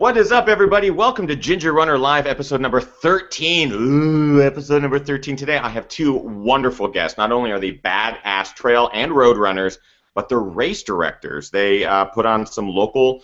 What is up, everybody? Welcome to Ginger Runner Live, episode number 13. Ooh, episode number 13 today. I have two wonderful guests. Not only are they badass trail and road runners, but they're race directors. They put on some local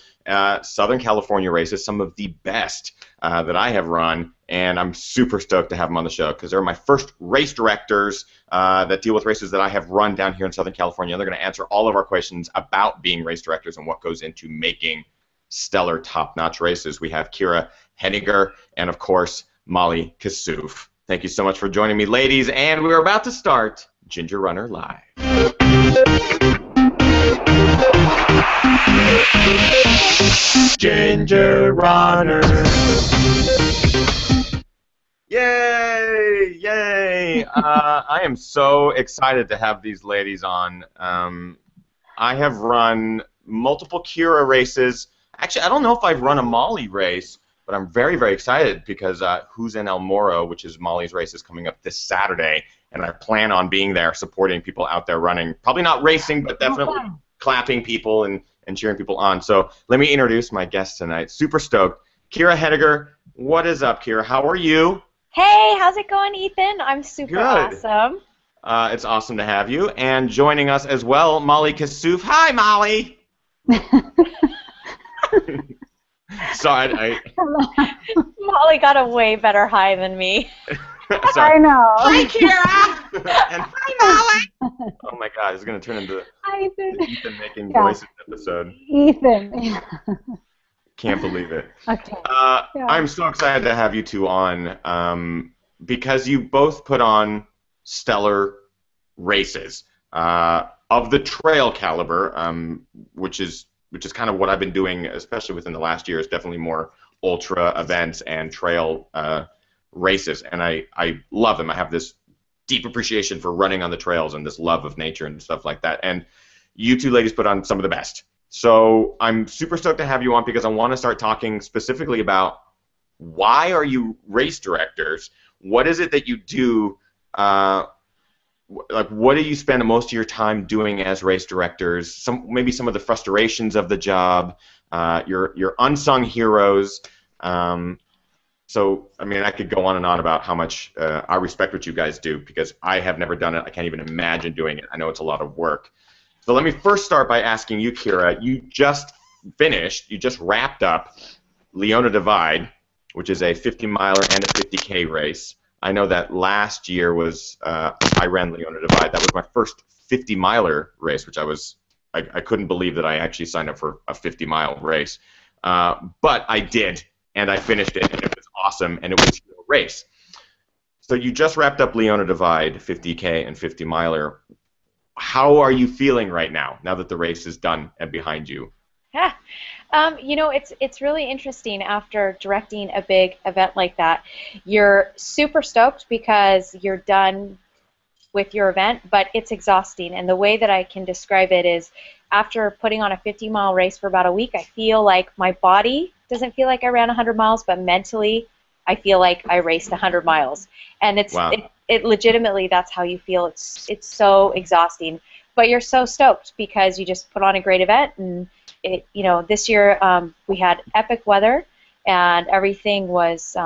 Southern California races, some of the best that I have run, and I'm super stoked to have them on the show because they're my first race directors that deal with races that I have run down here in Southern California. They're going to answer all of our questions about being race directors and what goes into making stellar, top-notch races. We have Keira Henninger and, of course, Molly Kassouf. Thank you so much for joining me, ladies, and we're about to start Ginger Runner Live. Ginger Runner. Yay! Yay! I am so excited to have these ladies on. I have run multiple Keira races. Actually, I don't know if I've run a Molly race, but I'm very, very excited because Who's in El Moro, which is Molly's race, is coming up this Saturday, and I plan on being there supporting people out there running. Probably not racing, but definitely clapping people and cheering people on. So let me introduce my guests tonight. Super stoked. Keira Henninger, what is up, Keira? How are you? Hey, how's it going, Ethan? I'm super awesome. It's awesome to have you. And joining us as well, Molly Kassouf. Hi, Molly. Sorry, Molly got a way better high than me. Sorry. I know. Hi, Keira. And hi, Molly. Oh my God, it's going to turn into Ethan. Ethan making voices episode. Ethan. Can't believe it. Okay. I'm so excited to have you two on because you both put on stellar races of the trail caliber, which is kind of what I've been doing, especially within the last year, is definitely more ultra events and trail races, and I love them. I have this deep appreciation for running on the trails and this love of nature and stuff like that, and you two ladies put on some of the best. So I'm super stoked to have you on because I want to start talking specifically about why are you race directors? What is it that you do? Like, what do you spend most of your time doing as race directors? Maybe some of the frustrations of the job, your unsung heroes. So, I mean, I could go on and on about how much I respect what you guys do because I have never done it. I can't even imagine doing it. I know it's a lot of work. So let me first start by asking you, Keira, you just wrapped up Leona Divide, which is a 50-miler and a 50K race. I know that last year was I ran Leona Divide. That was my first 50-miler race, which I couldn't believe that I actually signed up for a 50-mile race. But I did, and I finished it, and it was awesome, and it was a race. So you just wrapped up Leona Divide, 50K and 50-miler. How are you feeling right now, now that the race is done and behind you? Yeah. You know, it's really interesting after directing a big event like that. You're super stoked because you're done with your event, but it's exhausting. And the way that I can describe it is after putting on a 50-mile race for about a week, I feel like my body doesn't feel like I ran 100 miles, but mentally I feel like I raced 100 miles. And it's wow. it legitimately, that's how you feel. It's so exhausting. But you're so stoked because you just put on a great event. And you know, this year we had epic weather, and everything was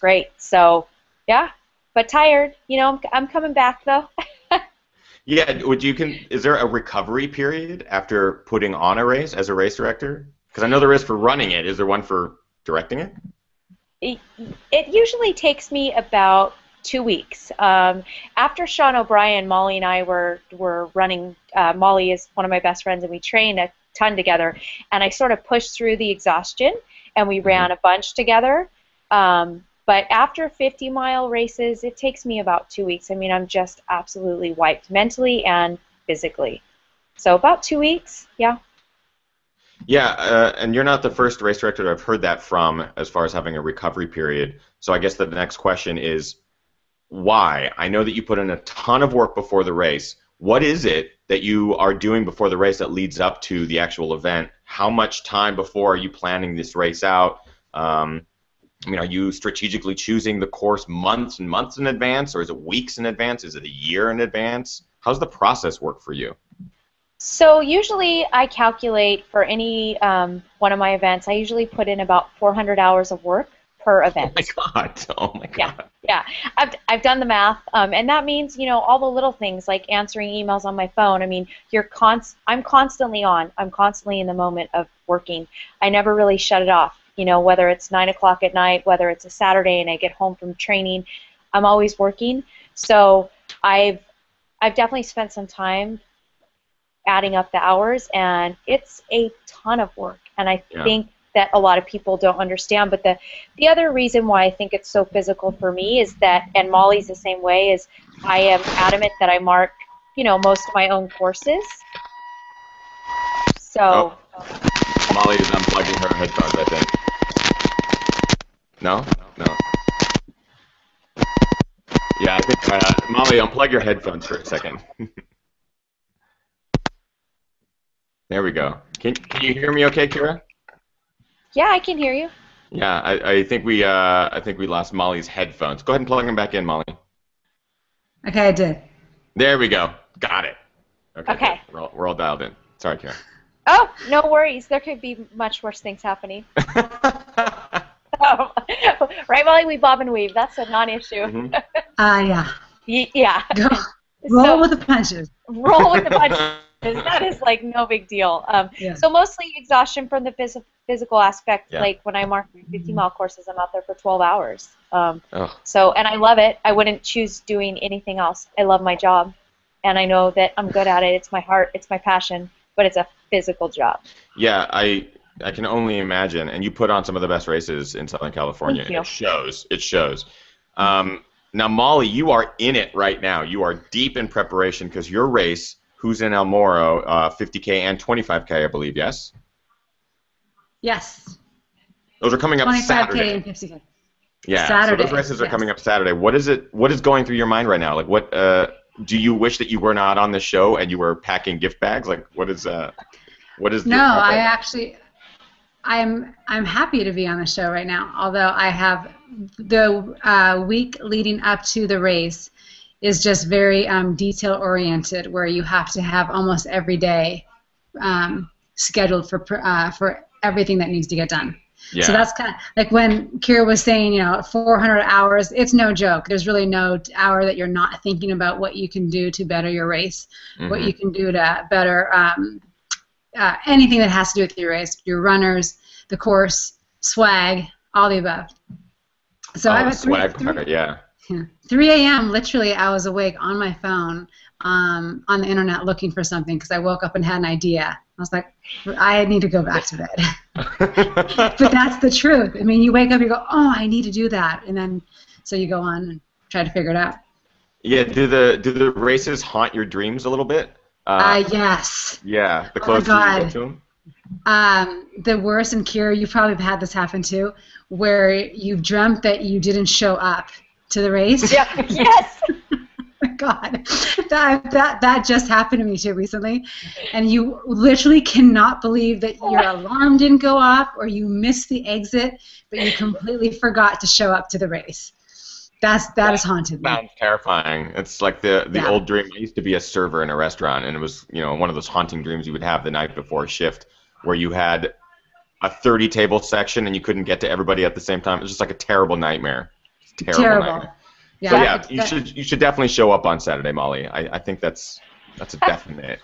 great. So, yeah, but tired. You know, I'm coming back though. Yeah. Is there a recovery period after putting on a race as a race director? Because I know there is for running it. Is there one for directing it? It usually takes me about 2 weeks. After Sean O'Brien, Molly and I were running. Molly is one of my best friends, and we train a ton together. And I sort of pushed through the exhaustion, and we ran a bunch together. But after 50-mile races, it takes me about 2 weeks. I mean, I'm just absolutely wiped mentally and physically. So about 2 weeks, yeah. Yeah, and you're not the first race director that I've heard that from as far as having a recovery period. So I guess the next question is, why? I know that you put in a ton of work before the race. What is it that you are doing before the race that leads up to the actual event? How much time before are you planning this race out? Are you strategically choosing the course months and months in advance, or is it weeks in advance? Is it a year in advance? How's the process work for you? So usually I calculate for any one of my events, I usually put in about 400 hours of work per event. Oh my God. Oh my God. Yeah. I've done the math, and that means, you know, all the little things like answering emails on my phone. I mean, I'm constantly on. I'm constantly in the moment of working. I never really shut it off, you know, whether it's 9 o'clock at night, whether it's a Saturday and I get home from training, I'm always working. So I've definitely spent some time adding up the hours, and it's a ton of work, and I think that a lot of people don't understand. But the other reason why I think it's so physical for me is that, and Molly's the same way, is I am adamant that I mark, you know, most of my own courses. So Molly is unplugging her headphones, I think. No. Yeah, I think Molly, unplug your headphones for a second. There we go. Can you hear me okay, Keira? Yeah, I can hear you. Yeah, I think we lost Molly's headphones. Go ahead and plug them back in, Molly. Okay, I did. There we go. Got it. Okay. We're all dialed in. Sorry, Keira. Oh, no worries. There could be much worse things happening. Right, Molly? We bob and weave. That's a non-issue. Mm-hmm. Yeah. Roll with the punches. Roll with the punches. That is like no big deal. So mostly exhaustion from the physical aspect. Yeah. Like when I mark my 50-mile courses, I'm out there for 12 hours. So, and I love it. I wouldn't choose doing anything else. I love my job, and I know that I'm good at it. It's my heart. It's my passion. But it's a physical job. Yeah, I can only imagine. And you put on some of the best races in Southern California. It shows. It shows. Now, Molly, you are in it right now. You are deep in preparation because your race, Who's in El Moro, 50K and 25K, I believe, yes? Yes. Those are coming up Saturday. 25K and 50K. Yeah, Saturday, so those races are coming up Saturday. What is going through your mind right now? Like, what do you wish that you were not on the show and you were packing gift bags? Like, what is No, I actually I'm happy to be on the show right now, although I have the week leading up to the race is just very detail-oriented, where you have to have almost every day scheduled for everything that needs to get done. Yeah. So that's kind of like when Keira was saying, you know, 400 hours, it's no joke. There's really no hour that you're not thinking about what you can do to better your race, what you can do to better anything that has to do with your race, your runners, the course, swag, all the above. So I was swag, 3 a.m. literally I was awake on my phone on the internet looking for something because I woke up and had an idea. I was like, I need to go back to bed. But that's the truth. I mean, you wake up, you go, oh, I need to do that, and then so you go on and try to figure it out. Yeah, do the races haunt your dreams a little bit? Yes. Yeah, the closer you get to them. The worst, and Keira, you probably have had this happen too, where you've dreamt that you didn't show up to the race. Yeah. Yes. God, that just happened to me too recently, and you literally cannot believe that your alarm didn't go off or you missed the exit, but you completely forgot to show up to the race. That is haunted me. Sounds terrifying. It's like the old dream. I used to be a server in a restaurant, and it was, you know, one of those haunting dreams you would have the night before a shift, where you had a 30-table section and you couldn't get to everybody at the same time. It was just like a terrible nightmare. Terrible. Yeah. So yeah, you should definitely show up on Saturday, Molly. I think that's a definite.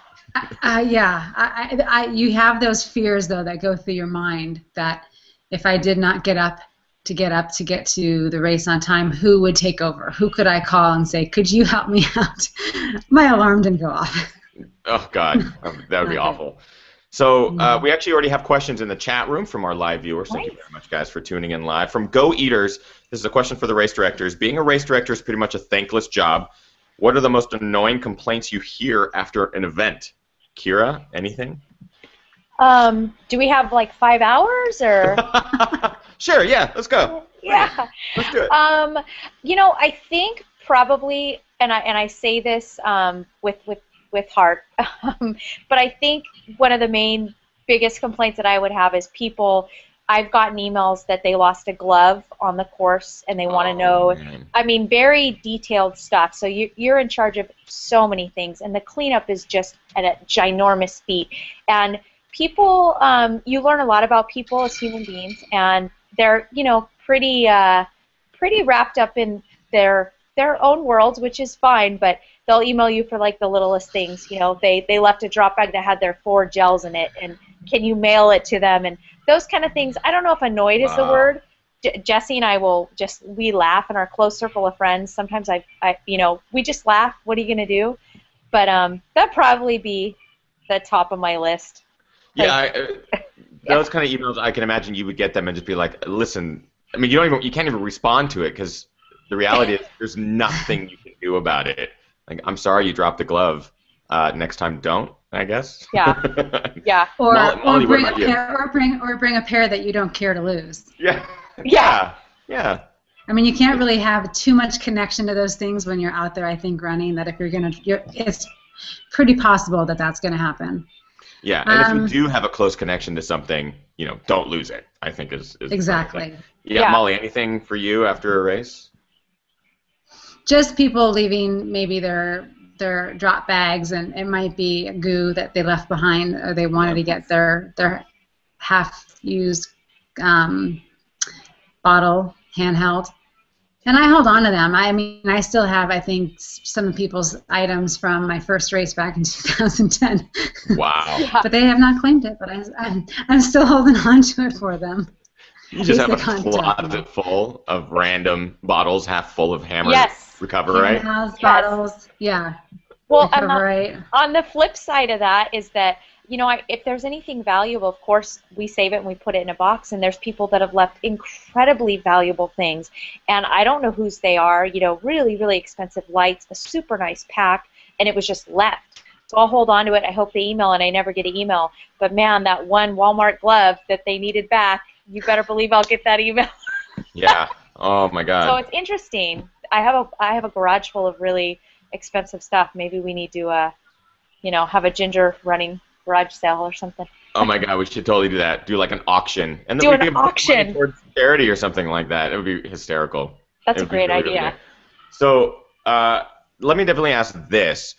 You have those fears though that go through your mind that if I did not get up to get to the race on time, who would take over? Who could I call and say, "Could you help me out? My alarm didn't go off." Oh God, that would be awful. So we actually already have questions in the chat room from our live viewers. Thank you very much, guys, for tuning in live. From Go Eaters, this is a question for the race directors. Being a race director is pretty much a thankless job. What are the most annoying complaints you hear after an event? Keira, anything? Do we have like 5 hours or? Sure, yeah, let's go. Yeah. Let's do it. You know, I think probably, and I say this with heart, but I think one of the biggest complaints that I would have is people I've gotten emails that they lost a glove on the course and they want to know. Man. I mean, very detailed stuff. So you're in charge of so many things, and the cleanup is just at a ginormous feat. And people, you learn a lot about people as human beings, and they're, you know, pretty wrapped up in their own worlds, which is fine, but they'll email you for, like, the littlest things. You know, they left a drop bag that had their 4 gels in it, and can you mail it to them? And those kind of things. I don't know if annoyed is the word. Jesse and I will just, we laugh in our close circle of friends. Sometimes I you know, we just laugh. What are you going to do? But that'd probably be the top of my list. Yeah, those kind of emails, I can imagine you would get them and just be like, listen, I mean, you can't even respond to it, because the reality is there's nothing you can do about it. Like, I'm sorry you dropped the glove. Next time, don't, I guess. Yeah, yeah. Molly, or bring a pair that you don't care to lose. Yeah. Yeah. Yeah. I mean, you can't really have too much connection to those things when you're out there, I think, running, that if you're going to, it's pretty possible that that's going to happen. Yeah, and if you do have a close connection to something, you know, don't lose it, I think is exactly. Yeah, Molly, anything for you after a race? Just people leaving maybe their drop bags, and it might be a goo that they left behind, or they wanted to get their half-used bottle handheld. And I held on to them. I mean, I still have, I think, some of people's items from my first race back in 2010. Wow. But they have not claimed it, but I'm still holding on to it for them. You just have a closet full of random bottles, half full of Hammer Recoverite. Hammer's bottles, yeah. Well, on the flip side of that is that, you know, if there's anything valuable, of course, we save it and we put it in a box, and there's people that have left incredibly valuable things, and I don't know whose they are, you know, really, really expensive lights, a super nice pack, and it was just left. So I'll hold on to it. I hope they email, and I never get an email, but man, that one Walmart glove that they needed back, you better believe I'll get that email. Yeah. Oh, my God. So it's interesting. I have a garage full of really expensive stuff. Maybe we need to, you know, have a Ginger running garage sale or something. Oh my God, we should totally do that. Do like an auction, and then do an auction for charity or something like that. It would be hysterical. That's a great idea. So let me definitely ask this,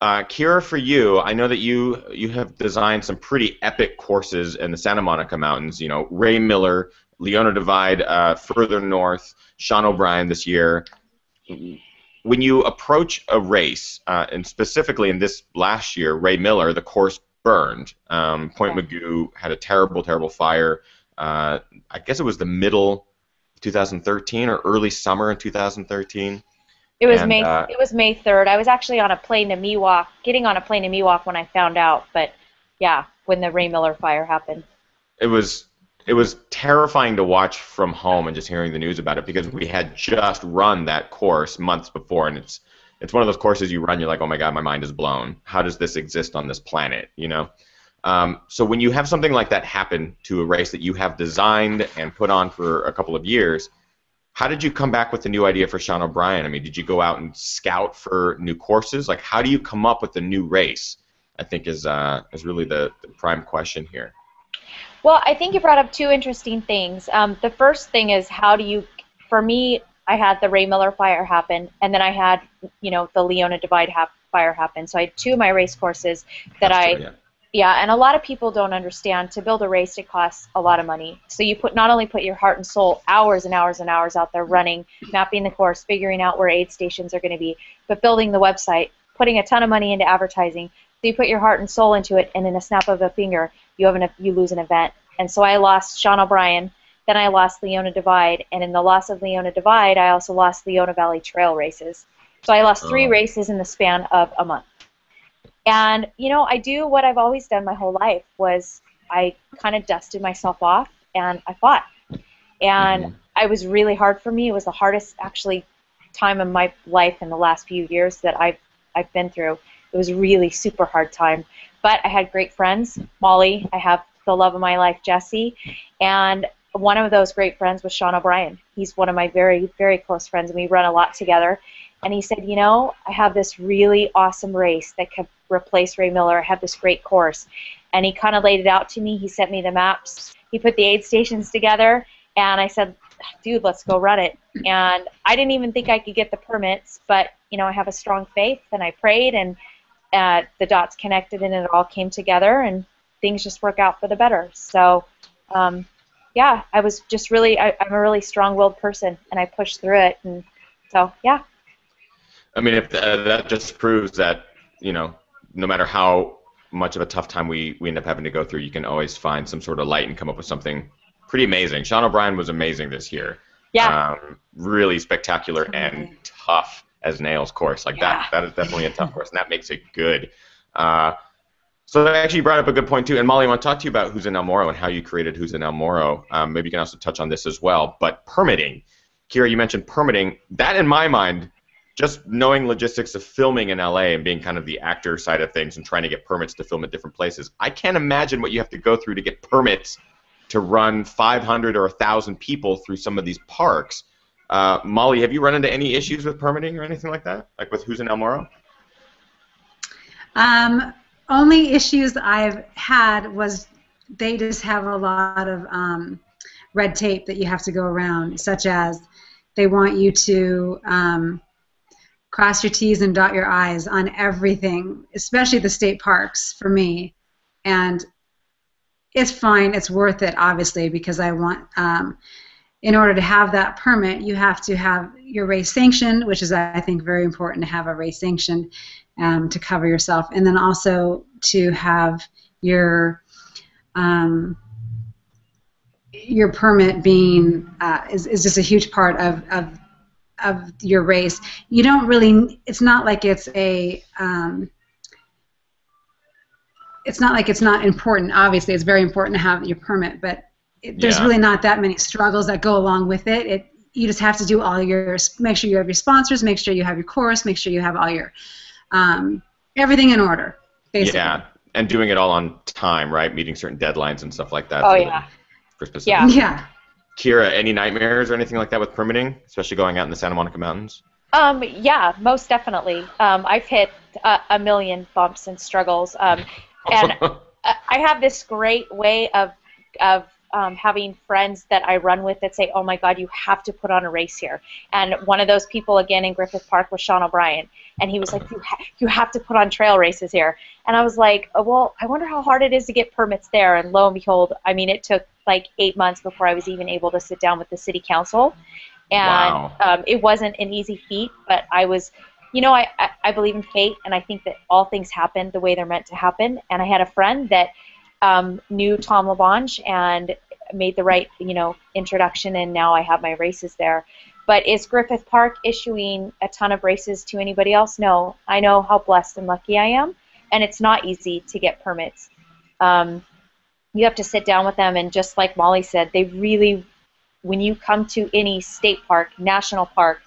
Keira, for you. I know that you have designed some pretty epic courses in the Santa Monica Mountains. You know, Ray Miller, Leona Divide, further north, Sean O'Brien this year. When you approach a race, and specifically in this last year, Ray Miller, the course burned. Point Magoo had a terrible, terrible fire. I guess it was the middle of 2013 or early summer in 2013. It was May 3rd. I was actually on a plane to Miwok, getting on a plane to Miwok when I found out. But yeah, when the Ray Miller fire happened, it was terrifying to watch from home and just hearing the news about it, because we had just run that course months before, and it's one of those courses you run, you're like, oh my God, my mind is blown. How does this exist on this planet, you know? So when you have something like that happen to a race that you have designed and put on for a couple of years, how did you come back with the new idea for Sean O'Brien? I mean, did you go out and scout for new courses? Like, how do you come up with a new race, I think is really the prime question here. Well, I think you brought up two interesting things. The first thing is, how do you, for me, I had the Ray Miller fire happen, and then I had, you know, the Leona Divide fire happen. So I had two of my race courses that and a lot of people don't understand, to build a race, it costs a lot of money. So you not only put your heart and soul, hours and hours and hours out there running, mapping the course, figuring out where aid stations are going to be, but building the website, putting a ton of money into advertising. So you put your heart and soul into it, and in a snap of a finger, you lose an event. And so I lost Sean O'Brien, then I lost Leona Divide, and in the loss of Leona Divide, I also lost Leona Valley Trail races. So I lost 3 races in the span of a month. And, you know, I do what I've always done my whole life, was I kind of dusted myself off, and I fought. And it was really hard for me. It was the hardest, actually, time in my life in the last few years that I've been through. It was a really super hard time. But I had great friends. Molly, I have the love of my life, Jesse, and one of those great friends was Sean O'Brien. He's one of my very, very close friends, and we run a lot together. And he said, you know, I have this really awesome race that could replace Ray Miller. I have this great course. and he kind of laid it out to me. He sent me the maps. He put the aid stations together, and I said, dude, let's go run it. And I didn't even think I could get the permits, but, you know, I have a strong faith, and I prayed, and the dots connected, and it all came together, and things just work out for the better. So, yeah, I was just really, I'm a really strong-willed person, and I pushed through it, and so, yeah. I mean, if that just proves that, you know, no matter how much of a tough time we end up having to go through, you can always find some sort of light and come up with something pretty amazing. Sean O'Brien was amazing this year. Yeah. Really spectacular and tough as nails course. Like that is definitely a tough course, and that makes it good. So that actually brought up a good point, too. And Molly, I want to talk to you about Who's in El Moro and how you created Who's in El Moro. Maybe you can also touch on this as well. But permitting. Keira, you mentioned permitting. That, in my mind, just knowing logistics of filming in LA and being kind of the actor side of things and trying to get permits to film at different places, I can't imagine what you have to go through to get permits to run 500 or 1,000 people through some of these parks. Molly, have you run into any issues with permitting or anything like that, like with Who's in El Moro? Only issues I've had was they just have a lot of red tape that you have to go around, such as they want you to cross your T's and dot your I's on everything, especially the state parks for me. And it's fine. It's worth it, obviously, because I want, in order to have that permit, you have to have your race sanctioned, which is, I think, very important to have a race sanctioned to cover yourself. And then also to have your permit being is just a huge part of your race. You don't really, it's not like it's a, it's not like it's not important. Obviously, it's very important to have your permit, but there's really not that many struggles that go along with it. You just have to do all your, make sure you have your sponsors, make sure you have your course, make sure you have all your, everything in order, basically. Yeah, and doing it all on time, right? Meeting certain deadlines and stuff like that. Oh, yeah. For specific. Yeah. Yeah. Keira, any nightmares or anything like that with permitting, especially going out in the Santa Monica Mountains? Yeah, most definitely. I've hit a million bumps and struggles, and I have this great way of having friends that I run with that say, "Oh my God, you have to put on a race here." And one of those people again in Griffith Park was Sean O'Brien, and he was like, "You have to put on trail races here." And I was like, "Oh, well, I wonder how hard it is to get permits there." And lo and behold, I mean, it took like 8 months before I was even able to sit down with the city council, and wow. It wasn't an easy feat, but I was, you know, I believe in fate, and I think that all things happen the way they're meant to happen, and I had a friend that knew Tom LaBonge and made the right, you know, introduction, and now I have my races there. But is Griffith Park issuing a ton of races to anybody else? No. I know how blessed and lucky I am, and it's not easy to get permits. You have to sit down with them, and just like Molly said, they really, when you come to any state park, national park,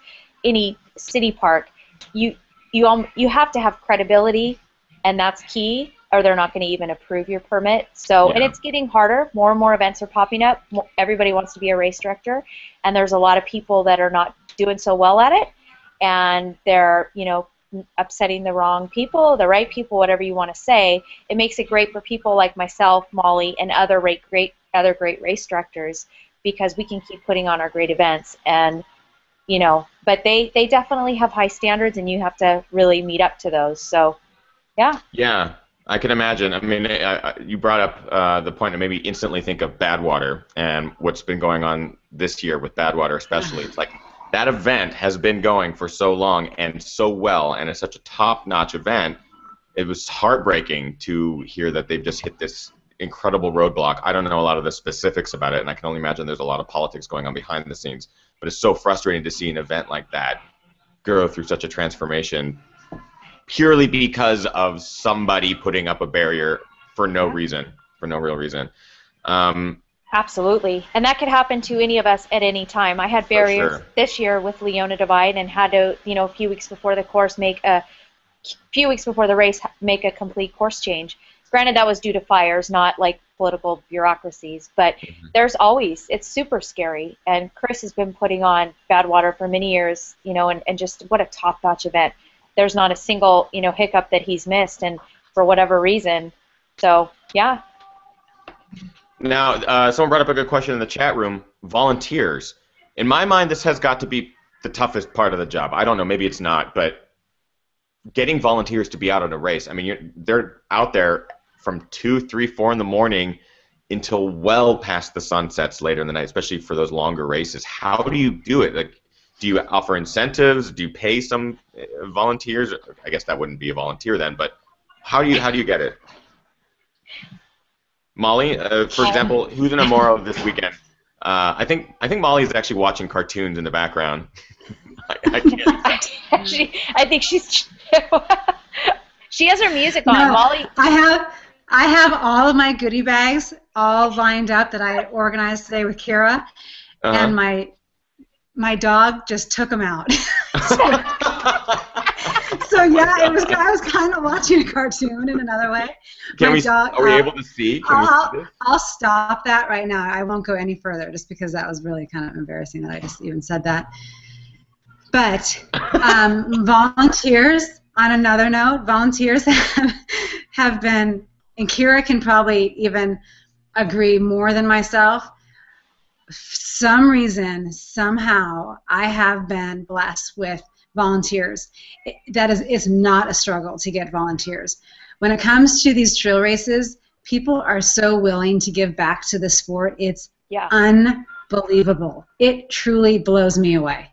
any city park, you have to have credibility, and that's key, or they're not going to even approve your permit. So, yeah. And it's getting harder. More and more events are popping up. Everybody wants to be a race director, and there's a lot of people that are not doing so well at it, and they're, you know, upsetting the wrong people, the right people, whatever you want to say. It makes it great for people like myself, Molly, and other great race directors, because we can keep putting on our great events. And, you know, but they definitely have high standards, and you have to really meet up to those. So, yeah. Yeah, I can imagine. I mean, you brought up the point to maybe instantly think of Badwater and what's been going on this year with Badwater especially. It's like, that event has been going for so long and so well, and it's such a top-notch event. It was heartbreaking to hear that they've just hit this incredible roadblock. I don't know a lot of the specifics about it, and I can only imagine there's a lot of politics going on behind the scenes, but it's so frustrating to see an event like that go through such a transformation purely because of somebody putting up a barrier for no reason, for no real reason. Absolutely, and that could happen to any of us at any time. I had barriers this year with Leona Divide, and had to, you know, a few weeks before the race, make a complete course change. Granted, that was due to fires, not like political bureaucracies, but there's always, it's super scary. And Chris has been putting on Badwater for many years, you know, and just what a top-notch event. There's not a single, you know, hiccup that he's missed, and for whatever reason, So, yeah. Now, someone brought up a good question in the chat room. Volunteers. In my mind, this has got to be the toughest part of the job. I don't know. Maybe it's not, but getting volunteers to be out at a race. I mean, they're out there from 2, 3, 4 in the morning until well past the sunsets later in the night, especially for those longer races. How do you do it? Like, do you offer incentives? Do you pay some volunteers? I guess that wouldn't be a volunteer then, but how do you get it? Molly, for example, who's in El Moro this weekend? I think Molly's actually watching cartoons in the background. I can't. I think she's she has her music on. No, Molly, I have all of my goodie bags all lined up that I organized today with Keira, and my dog just took them out. So yeah, it was. I was kind of watching a cartoon in another way. Are we able to see? I'll stop that right now. I won't go any further, just because that was really kind of embarrassing that I just even said that. But volunteers. On another note, volunteers have been, and Keira can probably even agree more than myself. For some reason, somehow, I have been blessed with volunteers. It's not a struggle to get volunteers. When it comes to these trail races, people are so willing to give back to the sport. It's unbelievable. It truly blows me away.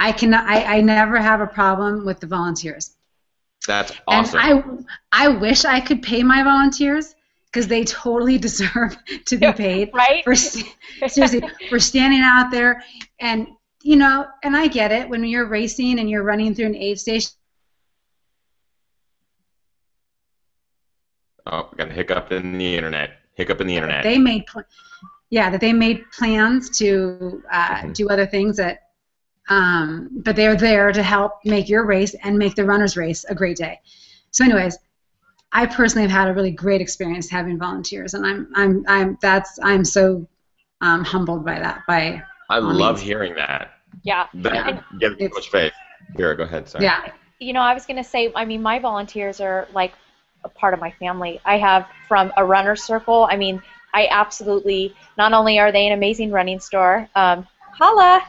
I never have a problem with the volunteers. That's awesome. And I wish I could pay my volunteers, because they totally deserve to be paid. Right? Seriously, for standing out there and, you know, and I get it. When you're racing and you're running through an aid station. Oh, we got a hiccup in the internet. They made, they made plans to do other things that, but they're there to help make your race and make the runner's race a great day. So, anyways, I personally have had a really great experience having volunteers, and I'm so humbled by that. I love hearing that. Yeah. That gives me so much faith. Here, go ahead. Sorry. Yeah. You know, I was gonna say, I mean, my volunteers are like a part of my family. I have from a runner circle. I mean, I absolutely. Not only are they an amazing running store. Holla,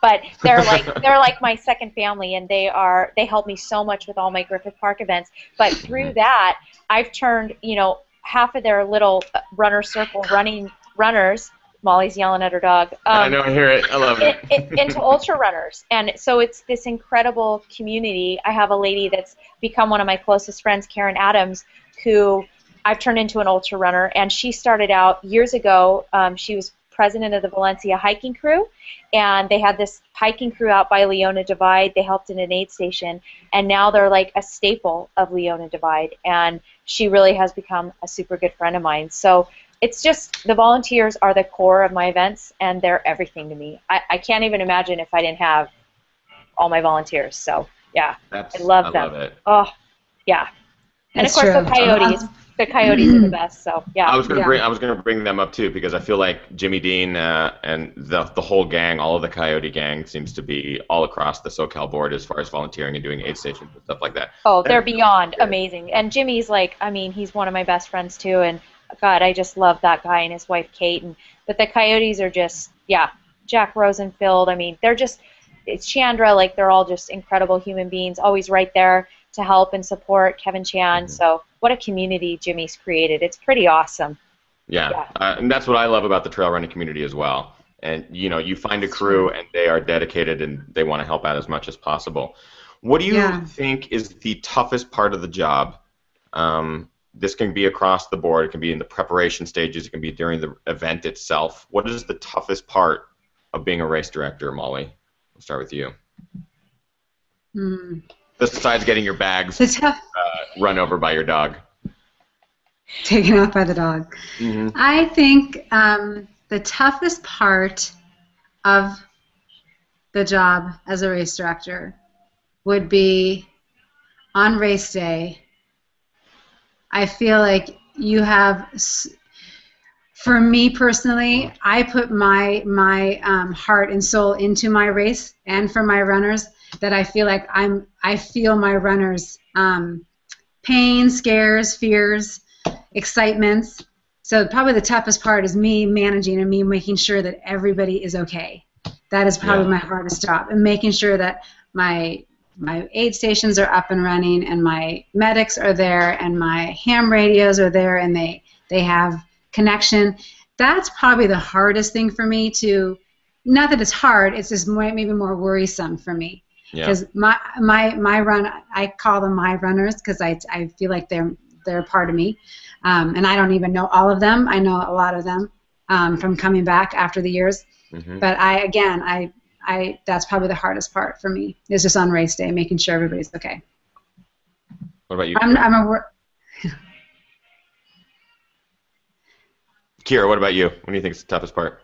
but they're like my second family, and they help me so much with all my Griffith Park events. But through that, I've turned, you know, half of their little runner circle runners. Molly's yelling at her dog. I know, I hear it. I love it. Into ultra runners, and so it's this incredible community. I have a lady that's become one of my closest friends, Karen Adams, who I've turned into an ultra runner, and she started out years ago. She was president of the Valencia hiking crew, and they had this hiking crew out by Leona Divide. They helped in an aid station, and now they're like a staple of Leona Divide, and she really has become a super good friend of mine. So it's just, the volunteers are the core of my events, and they're everything to me. I can't even imagine if I didn't have all my volunteers. So yeah, I love them. Oh yeah. And of course the coyotes. The coyotes are the best, so yeah. I was gonna bring them up too, because I feel like Jimmy Dean and the whole gang, all of the coyote gang, seems to be all across the SoCal board as far as volunteering and doing aid stations and stuff like that. Oh, they're beyond amazing. And Jimmy's like, I mean, he's one of my best friends too, and God, I just love that guy and his wife Kate. But the coyotes are just, yeah, Jack Rosenfield. I mean, they're just, it's Chandra, like they're all just incredible human beings, always right there to help and support Kevin Chan. So what a community Jimmy's created. It's pretty awesome. Yeah, yeah. And that's what I love about the trail running community as well. And, you know, you find a crew and they are dedicated and they want to help out as much as possible. What do you think is the toughest part of the job? This can be across the board. It can be in the preparation stages. It can be during the event itself. What is the toughest part of being a race director, Molly? We'll start with you. Besides getting your bags run over by your dog. Taken off by the dog. I think the toughest part of the job as a race director would be on race day. I feel like you have, for me personally, I put my heart and soul into my race and for my runners, that I feel like I feel my runners' pain, scares, fears, excitements. So probably the toughest part is me managing and me making sure that everybody is okay. That is probably my hardest job, and making sure that my aid stations are up and running, and my medics are there, and my ham radios are there, and they have connection. That's probably the hardest thing for me to, not that it's hard, it's just maybe more worrisome for me. Because my run, I call them my runners because I feel like they're a part of me. And I don't even know all of them. I know a lot of them from coming back after the years. Mm-hmm. But I that's probably the hardest part for me, is just on race day, making sure everybody's okay. What about you? Keira, what about you? What do you think is the toughest part?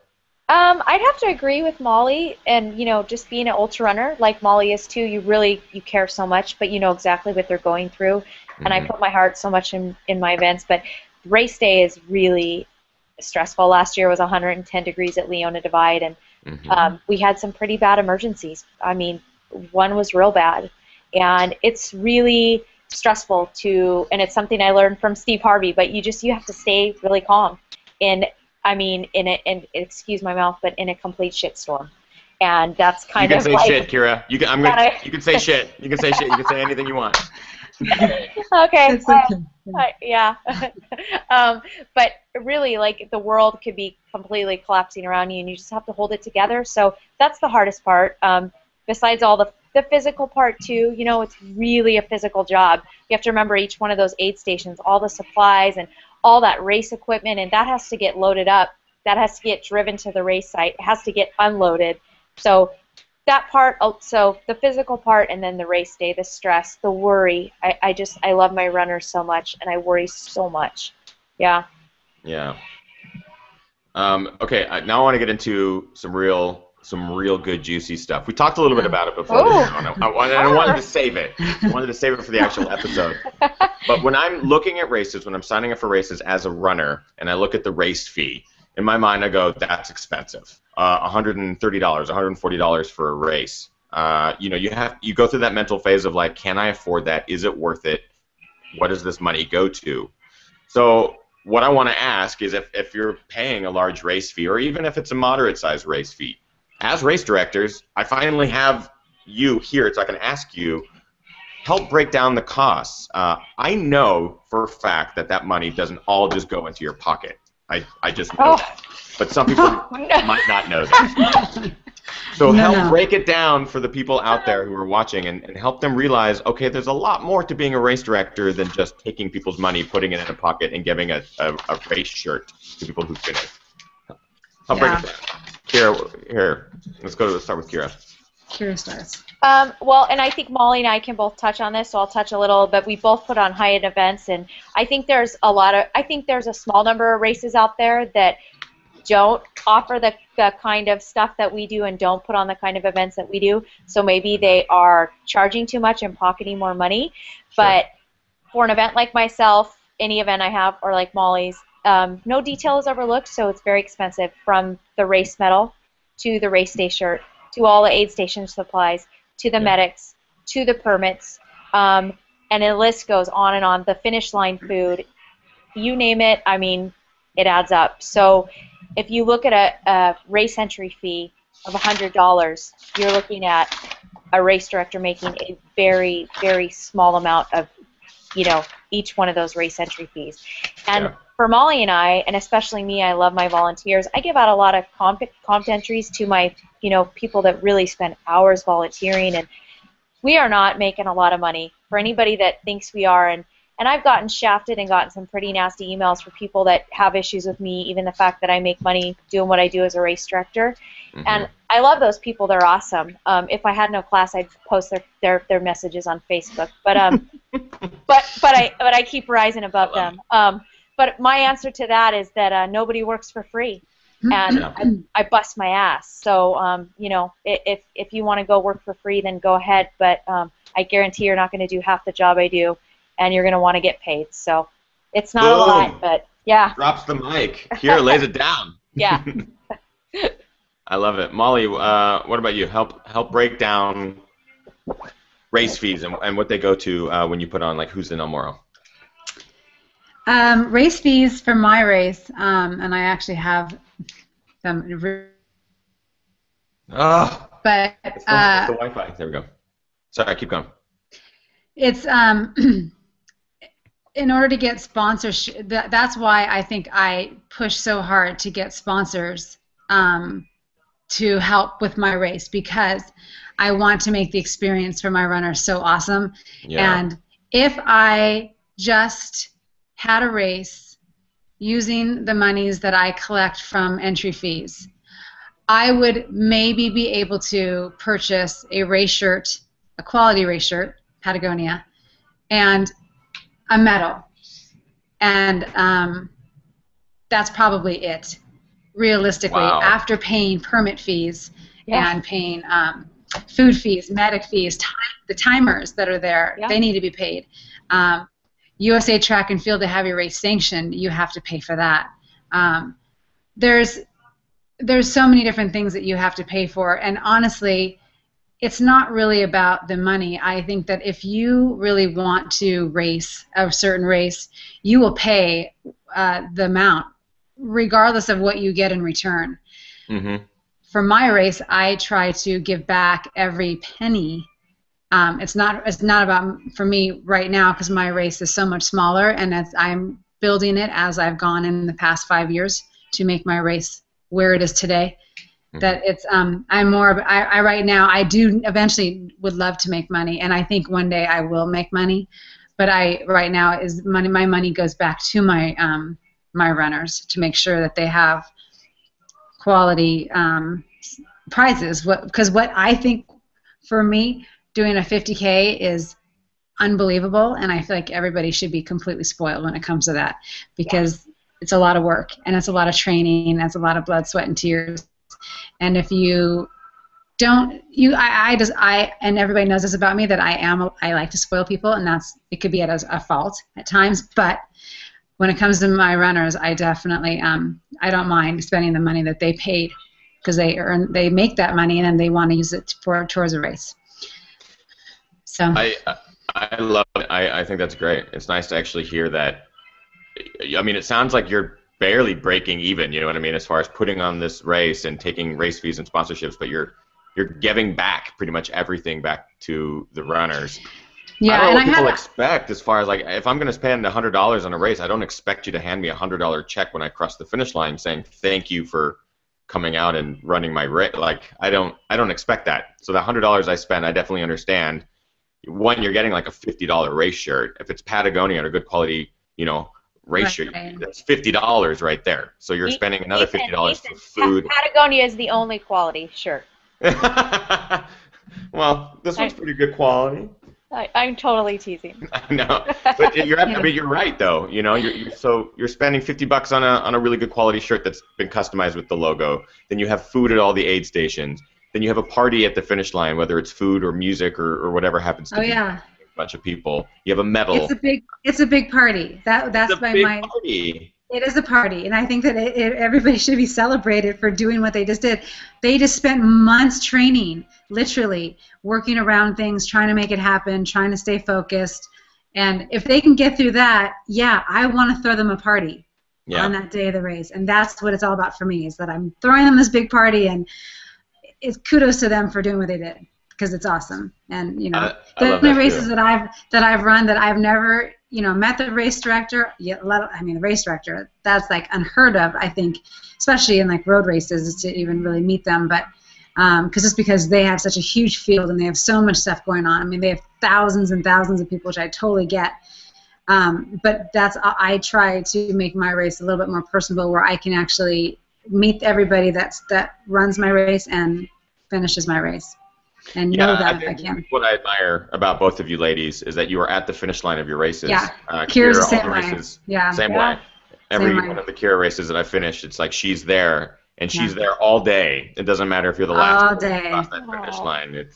I'd have to agree with Molly, and, you know, just being an ultra runner, like Molly is too, you care so much, but you know exactly what they're going through, and I put my heart so much in my events, but race day is really stressful. Last year was 110 degrees at Leona Divide, and we had some pretty bad emergencies. I mean, one was real bad, and it's really stressful to, and it's something I learned from Steve Harvey, but you have to stay really calm, and I mean, in excuse my mouth, but in a complete shitstorm, and that's kind of. You can say shit, Keira. You can say shit. You can say shit. You can say anything you want. Okay. Yeah. But really, like, the world could be completely collapsing around you, and you just have to hold it together. So that's the hardest part. Besides all the physical part too, you know, it's really a physical job. You have to remember each one of those aid stations, all the supplies, and all that race equipment, and that has to get loaded up. That has to get driven to the race site. It has to get unloaded. So that part, so the physical part, and then the race day, the stress, the worry. I love my runners so much, and I worry so much. Yeah. Yeah. Okay, now I want to get into some real good juicy stuff. We talked a little bit about it before. I wanted to save it. I wanted to save it for the actual episode. But when I'm looking at races, when I'm signing up for races as a runner, and I look at the race fee, in my mind I go, that's expensive. $130, $140 for a race. You know, you go through that mental phase of like, can I afford that? Is it worth it? What does this money go to? So what I want to ask is, if you're paying a large race fee, or even if it's a moderate-sized race fee, as race directors, I finally have you here so I can ask you, help break down the costs. I know for a fact that money doesn't all just go into your pocket. I just know that. But some people might not know that. So help break it down for the people out there who are watching, and help them realize, okay, there's a lot more to being a race director than just taking people's money, putting it in a pocket, and giving a race shirt to people who finish. Help break it down. Keira, here. Let's start with Keira. Keira starts. Well, and I think Molly and I can both touch on this, so I'll touch a little. But we both put on high-end events, and I think there's a small number of races out there that don't offer the kind of stuff that we do, and don't put on the kind of events that we do. So maybe they are charging too much and pocketing more money. Sure. But for an event like myself, any event I have, or like Molly's, no detail is overlooked, so it's very expensive, from the race medal to the race day shirt to all the aid station supplies to the medics to the permits, and the list goes on and on. The finish line food, you name it, I mean, it adds up. So if you look at a race entry fee of $100, you're looking at a race director making a very, very small amount of, you know, each one of those race entry fees. And for Molly and I, and especially me, I love my volunteers. I give out a lot of comp entries to my, you know, people that really spend hours volunteering, and we are not making a lot of money, for anybody that thinks we are. And I've gotten shafted and gotten some pretty nasty emails from people that have issues with me, even the fact that I make money doing what I do as a race director. And I love those people. They're awesome. If I had no class, I'd post their messages on Facebook. But but I keep rising above them. But my answer to that is that nobody works for free, and I bust my ass. So you know, if you want to go work for free, then go ahead. But I guarantee you're not going to do half the job I do, and you're going to want to get paid. So it's not a lot, but yeah. Drops the mic. Keira lays it down. Yeah. I love it. Molly, what about you? Help break down race fees and what they go to when you put on, like, Who's in El Moro. Race fees for my race, and I actually have them. Oh, but it's the Wi-Fi. There we go. Sorry, keep going. It's in order to get sponsorship. That's why I think I push so hard to get sponsors to help with my race, because I want to make the experience for my runners so awesome. Yeah. And if I just had a race using the monies that I collect from entry fees, I would maybe be able to purchase a race shirt, a quality race shirt, Patagonia, and a medal. And that's probably it, realistically, wow, after paying permit fees, yeah, and paying food fees, medic fees, the timers that are there, yeah, they need to be paid. USA Track and Field, to have your race sanctioned, you have to pay for that. There's so many different things that you have to pay for, and honestly, it's not really about the money. I think that if you really want to race a certain race, you will pay the amount, regardless of what you get in return. Mm-hmm. For my race, I try to give back every penny. It's not about, for me right now, because my race is so much smaller, and as I'm building it as I've gone in the past 5 years to make my race where it is today. Mm-hmm. That it's I right now, I do eventually would love to make money, and I think one day I will make money, but I right now is money. My money goes back to my my runners to make sure that they have quality prizes. Because what I think, for me, doing a 50K is unbelievable, and I feel like everybody should be completely spoiled when it comes to that, because yeah, it's a lot of work, and it's a lot of training, and it's a lot of blood, sweat, and tears. And if you don't, I and everybody knows this about me, that I like to spoil people, and that's, it could be at a fault at times, but when it comes to my runners, I definitely, I don't mind spending the money that they paid, because they make that money, and then they want to use it for towards a race. So I love it. I think that's great. It's nice to actually hear that. I mean, it sounds like you're barely breaking even, you know what I mean, as far as putting on this race and taking race fees and sponsorships, but you're giving back pretty much everything back to the runners. Yeah, I don't know what people expect, as far as like, if I'm going to spend $100 on a race, I don't expect you to hand me $100 check when I cross the finish line saying thank you for coming out and running my race. Like, I don't expect that. So the $100 I spend, I definitely understand. One, you're getting like a $50 race shirt. If it's Patagonia or a good quality, you know, race right, shirt, that's $50 right there. So you're spending another $50 for food. Patagonia is the only quality shirt. Well, this one's pretty good quality. I'm totally teasing. I know, but you're, I mean, you're right though. You know, you're spending $50 on a really good quality shirt that's been customized with the logo. Then you have food at all the aid stations. Then you have a party at the finish line, whether it's food or music or whatever happens to be. Yeah, a bunch of people. You have a medal. It's a big party. That's my party. It is a party, and I think that everybody should be celebrated for doing what they just did. They just spent months training, literally, working around things, trying to make it happen, trying to stay focused. And if they can get through that, yeah, I want to throw them a party, yeah, on that day of the race. And that's what it's all about for me, is that I'm throwing them this big party, and it's kudos to them for doing what they did, because it's awesome. And, you know, the races too that I've run, that I've never, you know, met the race director. The race director, that's like unheard of, I think, especially in like road races, is to even really meet them. But because they have such a huge field and they have so much stuff going on. I mean, they have thousands and thousands of people, which I totally get. But that's, I try to make my race a little bit more personable, where I can actually meet everybody that runs my race and finishes my race. And yeah, know that I think if I can. What I admire about both of you ladies is that you are at the finish line of your races. Yeah, Keira's the same way. Yeah. Same way. Every one of the Keira races that I finished, it's like she's there, and she's there all day. It doesn't matter if you're the last person to cross that finish line.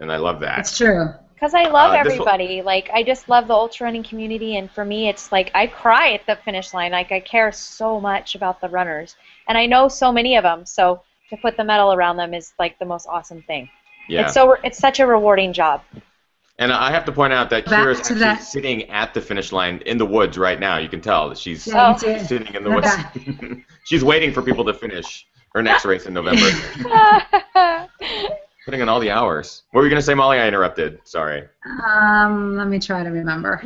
And I love that. It's true. Because I love everybody. Like, I just love the ultra running community, and for me, it's like I cry at the finish line. Like, I care so much about the runners, and I know so many of them. So to put the medal around them is like the most awesome thing. Yeah. It's such a rewarding job. And I have to point out that Keira's actually sitting at the finish line in the woods right now. You can tell that she's sitting in the woods. She's waiting for people to finish her next race in November. Putting in all the hours. What were you going to say, Molly? I interrupted. Sorry. Let me try to remember.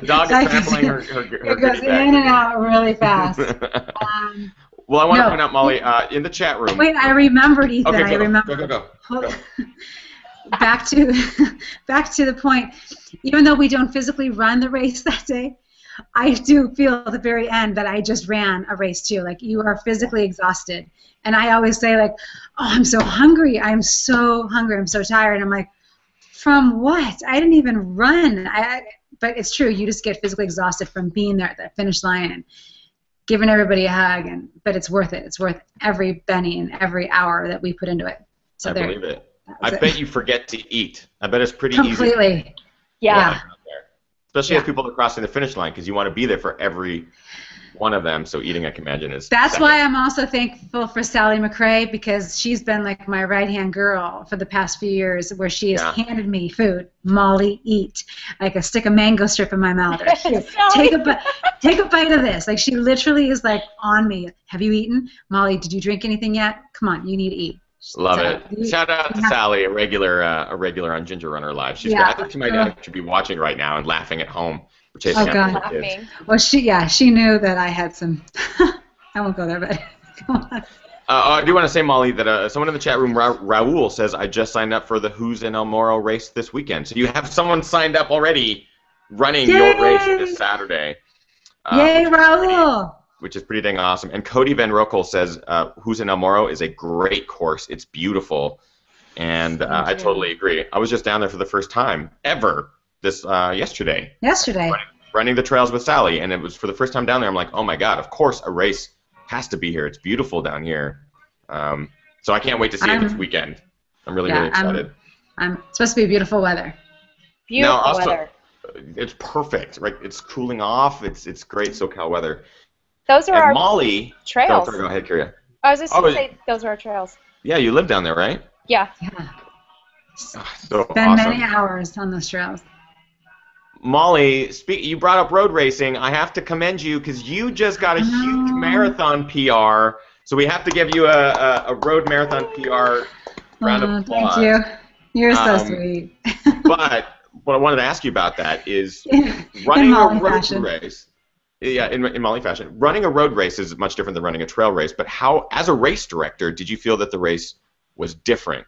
The dog is trampling her It goes in and out really fast. Well, I want to point out, Molly, in the chat room. Wait, I remembered, Ethan. Okay, go. Back to the point. Even though we don't physically run the race that day, I do feel at the very end that I just ran a race too. Like, you are physically exhausted. And I always say, like, oh, I'm so hungry. I'm so hungry. I'm so tired. And I'm like, from what? I didn't even run. But it's true. You just get physically exhausted from being there at the finish line and giving everybody a hug. But it's worth it. It's worth every penny and every hour that we put into it. So I believe it. I bet you forget to eat. I bet it's pretty easy. Completely. Yeah. Especially as people are crossing the finish line, because you want to be there for every one of them. So eating, I can imagine, is... That's why I'm also thankful for Sally McCrae, because she's been like my right-hand girl for the past few years, where she has handed me food. Molly, eat. Like, a stick of mango strip in my mouth. Take a bite of this. Like, she literally is like on me. Have you eaten? Molly, did you drink anything yet? Come on, you need to eat. Love it. Shout out to Sally, a regular on Ginger Runner Live. She's I think she might actually be watching right now and laughing at home. Oh, God. Well, she knew that I had some. I won't go there, but come on. I do want to say, Molly, that someone in the chat room, Raul, says, I just signed up for the Who's in El Moro race this weekend. So you have someone signed up already running your race this Saturday. Yay, Raul! Which is pretty dang awesome. And Cody Van Rokel says, Who's in El Moro is a great course. It's beautiful. And I totally agree. I was just down there for the first time ever this yesterday. Running the trails with Sally. And it was for the first time down there. I'm like, oh, my God, of course a race has to be here. It's beautiful down here. So I can't wait to see it this weekend. I'm really excited. It's supposed to be beautiful weather. It's perfect. Right? It's cooling off. It's great SoCal weather. Those are our trails. Go ahead, Keira. I was just going to say those are our trails. Yeah, you live down there, right? Yeah. So spend many hours on those trails. Molly, you brought up road racing. I have to commend you because you just got a huge marathon PR. So we have to give you a road marathon PR round of applause. Thank you. You're so sweet. But what I wanted to ask you about that is running a road race. Yeah, in Molly fashion. Running a road race is much different than running a trail race, but how, as a race director, did you feel that the race was different?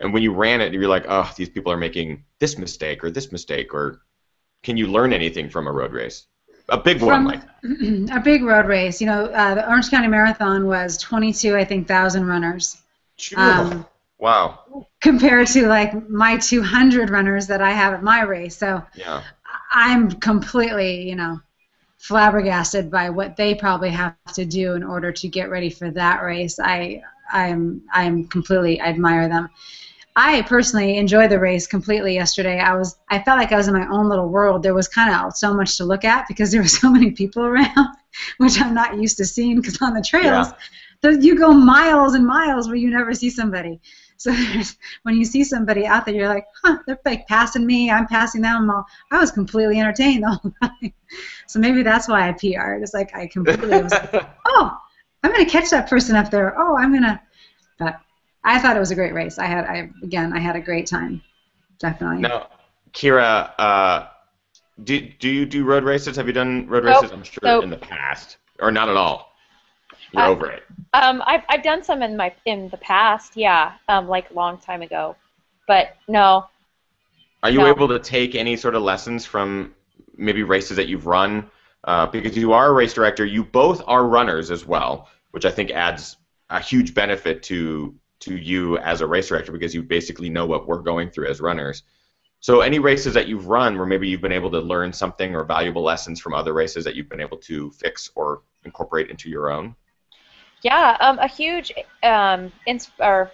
And when you ran it, you were like, oh, these people are making this mistake, or can you learn anything from a road race? A big one, like that. A big road race. You know, the Orange County Marathon was 22,000 runners. Wow. Compared to, like, my 200 runners that I have at my race. So I'm completely, flabbergasted by what they probably have to do in order to get ready for that race. I'm completely, I admire them. I personally enjoyed the race completely yesterday. I felt like I was in my own little world. There was kind of so much to look at because there were so many people around, which I'm not used to seeing, because on the trails, you go miles and miles where you never see somebody. So when you see somebody out there, you're like, huh, they're like passing me, I'm passing them. I was completely entertained the whole time. So maybe that's why I PR'd. It's like I completely was like, oh, I'm going to catch that person up there. Oh, I'm going to. But I thought it was a great race. I had a great time, definitely. Now, Keira, do you do road races? Have you done road races? I'm sure in the past, or not at all. You're over it. I've done some in the past, like long time ago, but no. Are you able to take any sort of lessons from maybe races that you've run? Because you are a race director, you both are runners as well, which I think adds a huge benefit to you as a race director, because you basically know what we're going through as runners. So any races that you've run where maybe you've been able to learn something or valuable lessons from other races that you've been able to fix or incorporate into your own? Yeah, a huge mentor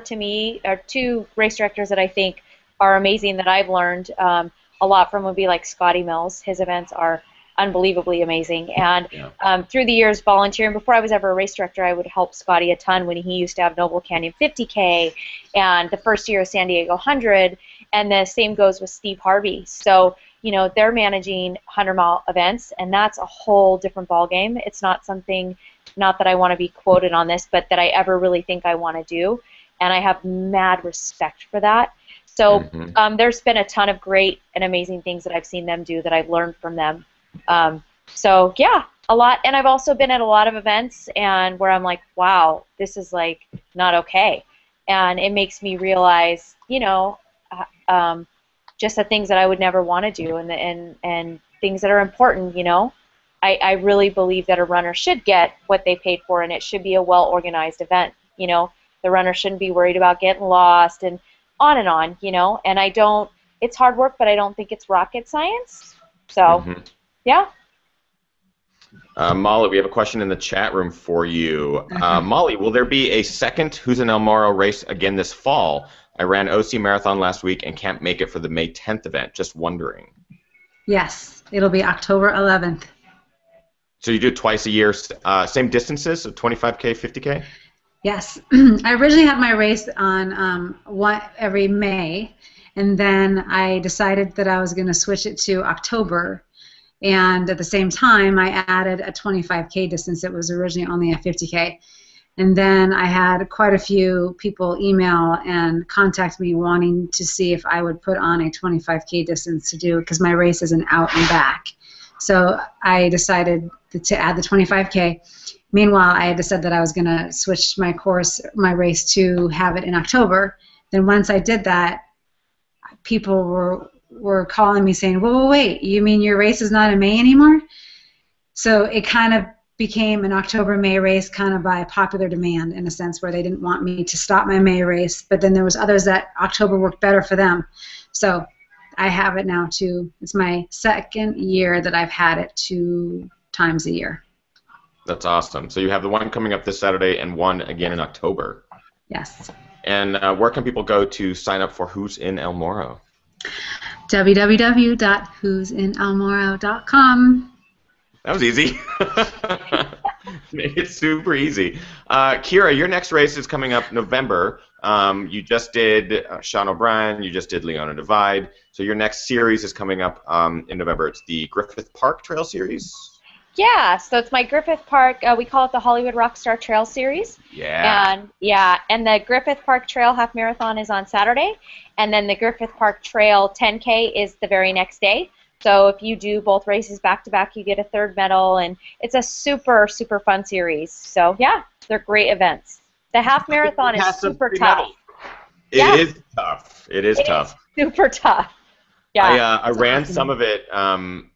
to me are two race directors that I think are amazing that I've learned a lot from would be like Scotty Mills. His events are unbelievably amazing. And through the years volunteering, before I was ever a race director, I would help Scotty a ton when he used to have Noble Canyon 50K and the first year of San Diego 100, and the same goes with Steve Harvey. So, you know, they're managing 100-mile events, and that's a whole different ballgame. It's not something, not that I want to be quoted on this, but that I ever really think I want to do, and I have mad respect for that. So there's been a ton of great and amazing things that I've seen them do that I've learned from them. So yeah, a lot. And I've also been at a lot of events and where I'm like, wow, this is like not okay. And it makes me realize, you know, just the things that I would never want to do, and things that are important, you know. I really believe that a runner should get what they paid for, and it should be a well-organized event, you know. The runner shouldn't be worried about getting lost and on and on, you know. And I don't, it's hard work, but I don't think it's rocket science. So, yeah. Molly, we have a question in the chat room for you. Molly, will there be a second Who's in El Moro race again this fall? I ran OC Marathon last week and can't make it for the May 10th event. Just wondering. Yes, it'll be October 11th. So you do it twice a year, same distances, so 25K, 50K? Yes. I originally had my race on every May, and then I decided that I was going to switch it to October, and at the same time I added a 25K distance. It was originally only a 50K. And then I had quite a few people email and contact me wanting to see if I would put on a 25K distance to do, because my race is an out and back. So I decided to add the 25K. Meanwhile, I had said that I was going to switch my course, my race, to have it in October. Then once I did that, people were calling me saying, "Well, wait, you mean your race is not in May anymore?" So it kind of became an October-May race, kind of by popular demand, in a sense, where they didn't want me to stop my May race. But then there was others that October worked better for them. So I have it now to, it's my second year that I've had it 2 times a year. That's awesome. So you have the one coming up this Saturday and one again in October. Yes. And where can people go to sign up for Who's in El Moro? www.whosinelmoro.com. That was easy. It's super easy. Keira, your next race is coming up November. You just did Sean O'Brien. You just did Leona Divide. So your next series is coming up in November. It's the Griffith Park Trail Series. Yeah, so it's my Griffith Park, we call it the Hollywood Rockstar Trail Series. Yeah. And, yeah, and the Griffith Park Trail Half Marathon is on Saturday, and then the Griffith Park Trail 10K is the very next day. So if you do both races back-to-back, you get a third medal, and it's a super, super fun series. So, yeah, they're great events. The half marathon is super tough. It is tough. It is super tough. Yeah. I ran some of it.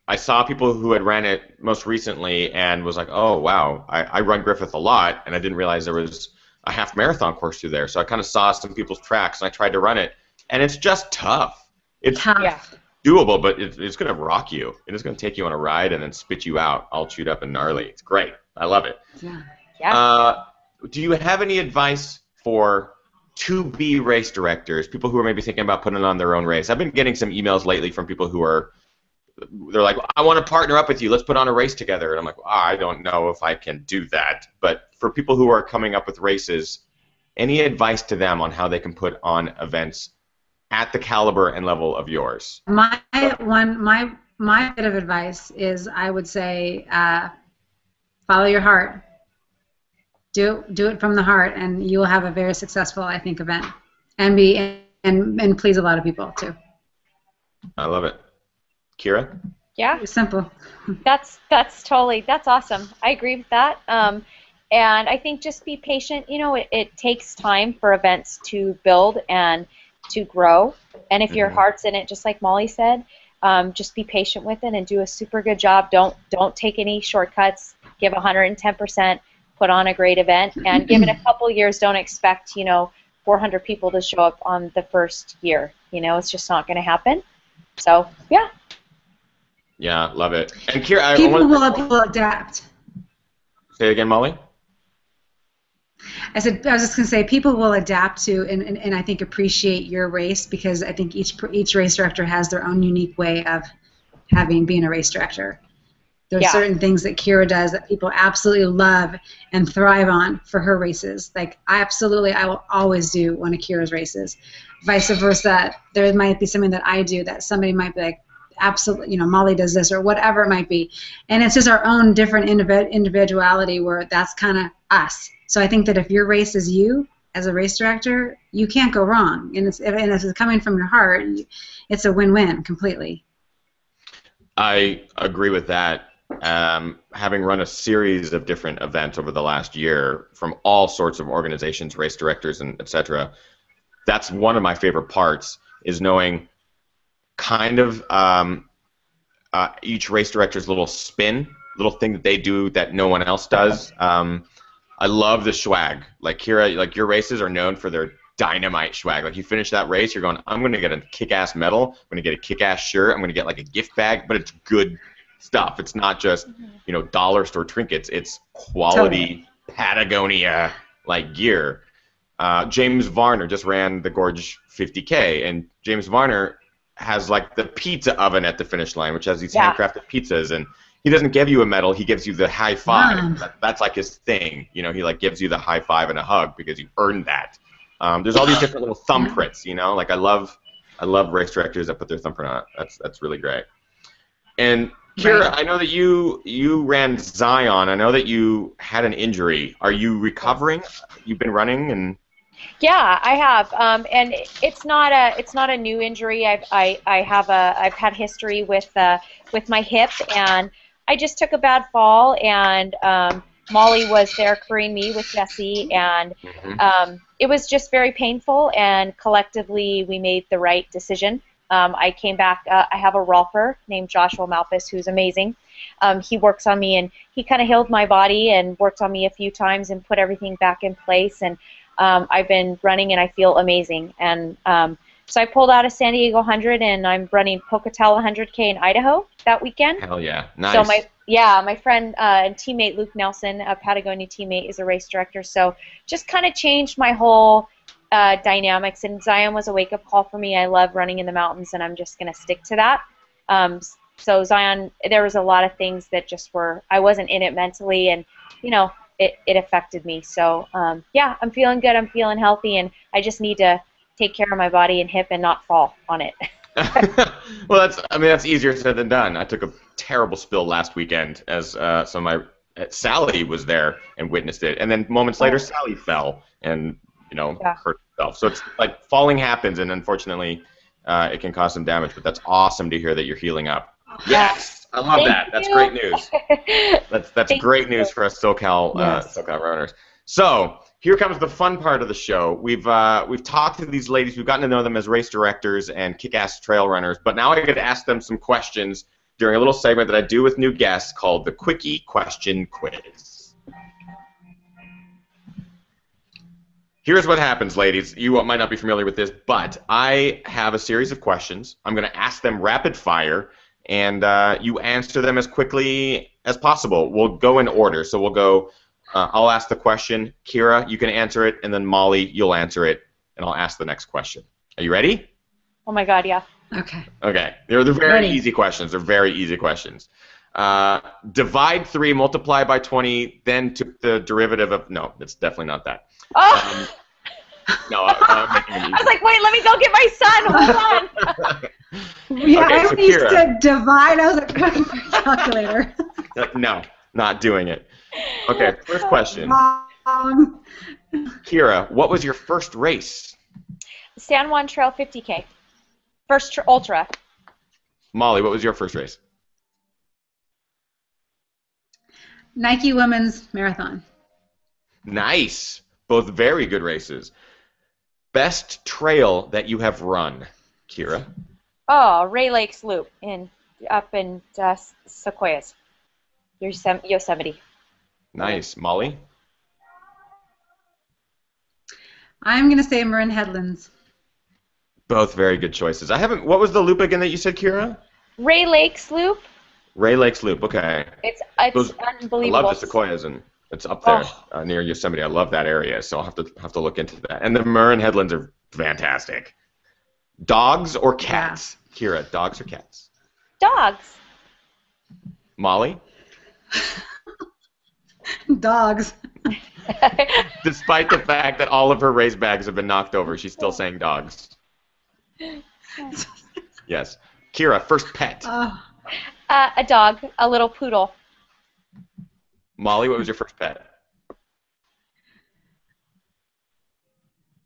I saw people who had ran it most recently and was like, oh, wow, I run Griffith a lot, and I didn't realize there was a half marathon course through there. So I kind of saw some people's tracks, and I tried to run it, and it's just tough. It's doable, but it's going to rock you. It is going to take you on a ride and then spit you out all chewed up and gnarly. It's great. I love it. Yeah. Yeah. Do you have any advice for to-be race directors, people who are maybe thinking about putting on their own race? I've been getting some emails lately from people who are, they're like, I want to partner up with you. Let's put on a race together. And I'm like, I don't know if I can do that. But for people who are coming up with races, any advice to them on how they can put on events at the caliber and level of yours? My bit of advice is, I would say, follow your heart. Do it from the heart, and you will have a very successful, I think, event, and and please a lot of people too. I love it, Keira. Yeah, it's simple. That's awesome. I agree with that, and I think just be patient. You know, it takes time for events to build and to grow, and if your heart's in it, just like Molly said, just be patient with it and do a super good job. Don't take any shortcuts. Give 110%. Put on a great event, and give it a couple years. Don't expect, you know, 400 people to show up on the first year. You know, it's just not going to happen. So, yeah. Yeah, love it. And Keira, people will adapt. Say it again, Molly. I was just going to say, people will adapt to and I think appreciate your race, because I think each race director has their own unique way of being a race director. There's certain things that Keira does that people absolutely love and thrive on for her races. Like, I will always do one of Keira's races. Vice versa, there might be something that I do that somebody might be like, absolutely, you know, Molly does this or whatever it might be. And it's just our own different individuality where that's kind of us. So I think that if your race is you, as a race director, you can't go wrong. And if it's coming from your heart, it's a win-win completely. I agree with that. Having run a series of different events over the last year from all sorts of organizations, race directors, and etc., that's one of my favorite parts, is knowing kind of each race director's little spin, little thing that they do that no one else does. I love the swag. Like, Keira, like, your races are known for their dynamite swag. Like, you finish that race, you're going, I'm going to get a kick-ass medal, I'm going to get a kick-ass shirt, I'm going to get, like, a gift bag, but it's good stuff. It's not just, you know, dollar store trinkets. It's quality Patagonia, like, gear. James Varner just ran the Gorge 50K, and James Varner has, like, the pizza oven at the finish line, which has these handcrafted pizzas, and he doesn't give you a medal. He gives you the high five. That's like his thing. You know, he like gives you the high five and a hug because you earned that. There's all these different little thumbprints. You know, like, I love race directors that put their thumbprint on it. That's really great. And Keira, I know that you ran Zion. I know that you had an injury. Are you recovering? You've been running and. Yeah, I have, and it's not a new injury. I've had history with my hip, and I just took a bad fall, and Molly was there carrying me with Jesse, and it was just very painful, and collectively we made the right decision. I came back. I have a rolfer named Joshua Malpas who's amazing. He works on me, and he kind of healed my body and worked on me a few times and put everything back in place, and I've been running, and I feel amazing. And so I pulled out of San Diego 100, and I'm running Pocatello 100K in Idaho that weekend. Hell yeah, nice. So my friend and teammate Luke Nelson, a Patagonia teammate, is a race director. So just kind of changed my whole dynamics. And Zion was a wake-up call for me. I love running in the mountains, and I'm just going to stick to that. So Zion, there was a lot of things that just were, I wasn't in it mentally, and you know. It affected me. So, I'm feeling good. I'm feeling healthy, and I just need to take care of my body and hip and not fall on it. Well, that's easier said than done. I took a terrible spill last weekend as Sally was there and witnessed it. And then moments later, Sally fell and, you know, hurt herself. So it's like falling happens, and unfortunately it can cause some damage, but that's awesome to hear that you're healing up. Yes! I love that. That's great news. That's great news for us SoCal runners. So here comes the fun part of the show. We've talked to these ladies. We've gotten to know them as race directors and kick-ass trail runners. But now I get to ask them some questions during a little segment that I do with new guests called the Quickie Question Quiz. Here's what happens, ladies. You might not be familiar with this, but I have a series of questions. I'm going to ask them rapid fire. And you answer them as quickly as possible. We'll go in order. So we'll go, I'll ask the question, Keira, you can answer it, and then Molly, you'll answer it, and I'll ask the next question. Are you ready? Oh, my God, yeah. Okay. Okay. They're very easy questions. They're very easy questions. Divide 3, multiply by 20, then took the derivative of, no, it's definitely not that. Oh! No, I was like, wait, let me go get my son. Hold on. Yeah, okay, so I used to divide. I was like, putting my calculator. Like, no, not doing it. Okay, first question. Keira, what was your first race? San Juan Trail 50K. First ultra. Molly, what was your first race? Nike Women's Marathon. Nice. Both very good races. Best trail that you have run, Keira? Oh, Rae Lakes Loop up in Sequoias, Yosemite. Nice. Molly? I'm going to say Marin Headlands. Both very good choices. What was the loop again that you said, Keira? Rae Lakes Loop. Rae Lakes Loop, okay. It's unbelievable. I love the Sequoias and it's up there near Yosemite. I love that area, so I'll have to look into that. And the Marin Headlands are fantastic. Dogs or cats? Keira, dogs or cats? Dogs. Molly? Dogs. Despite the fact that all of her raised bags have been knocked over, she's still saying dogs. Yes. Keira, first pet. A dog, a little poodle. Molly, what was your first pet?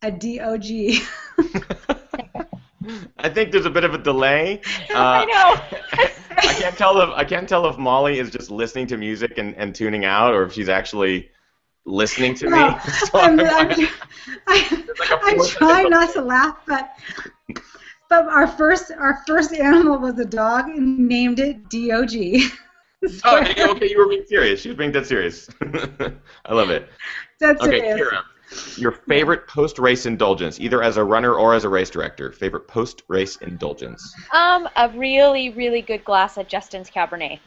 A dog. I think there's a bit of a delay. I know. I can't tell if Molly is just listening to music and tuning out, or if she's actually listening to me. So I try not to laugh, but our first animal was a dog, and named it Dog. So, oh, okay, you were being serious. She was being dead serious. I love it. Okay, Keira, your favorite post-race indulgence, either as a runner or as a race director. Favorite post-race indulgence? A really, really good glass of Justin's Cabernet.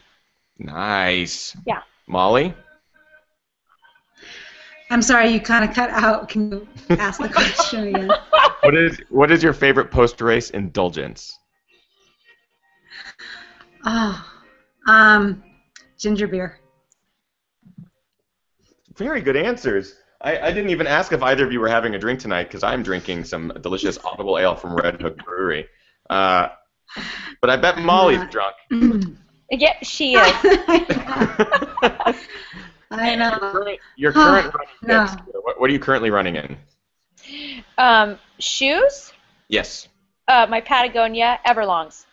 Nice. Yeah. Molly? I'm sorry, you kind of cut out. Can you ask the question again? What is your favorite post-race indulgence? Oh, ginger beer. Very good answers. I didn't even ask if either of you were having a drink tonight, because I'm drinking some delicious Audible Ale from Red Hook Brewery. But I bet Molly's drunk. Yeah, she is. I know. Your current running kits. No. What are you currently running in? Shoes? Yes. My Patagonia Everlongs.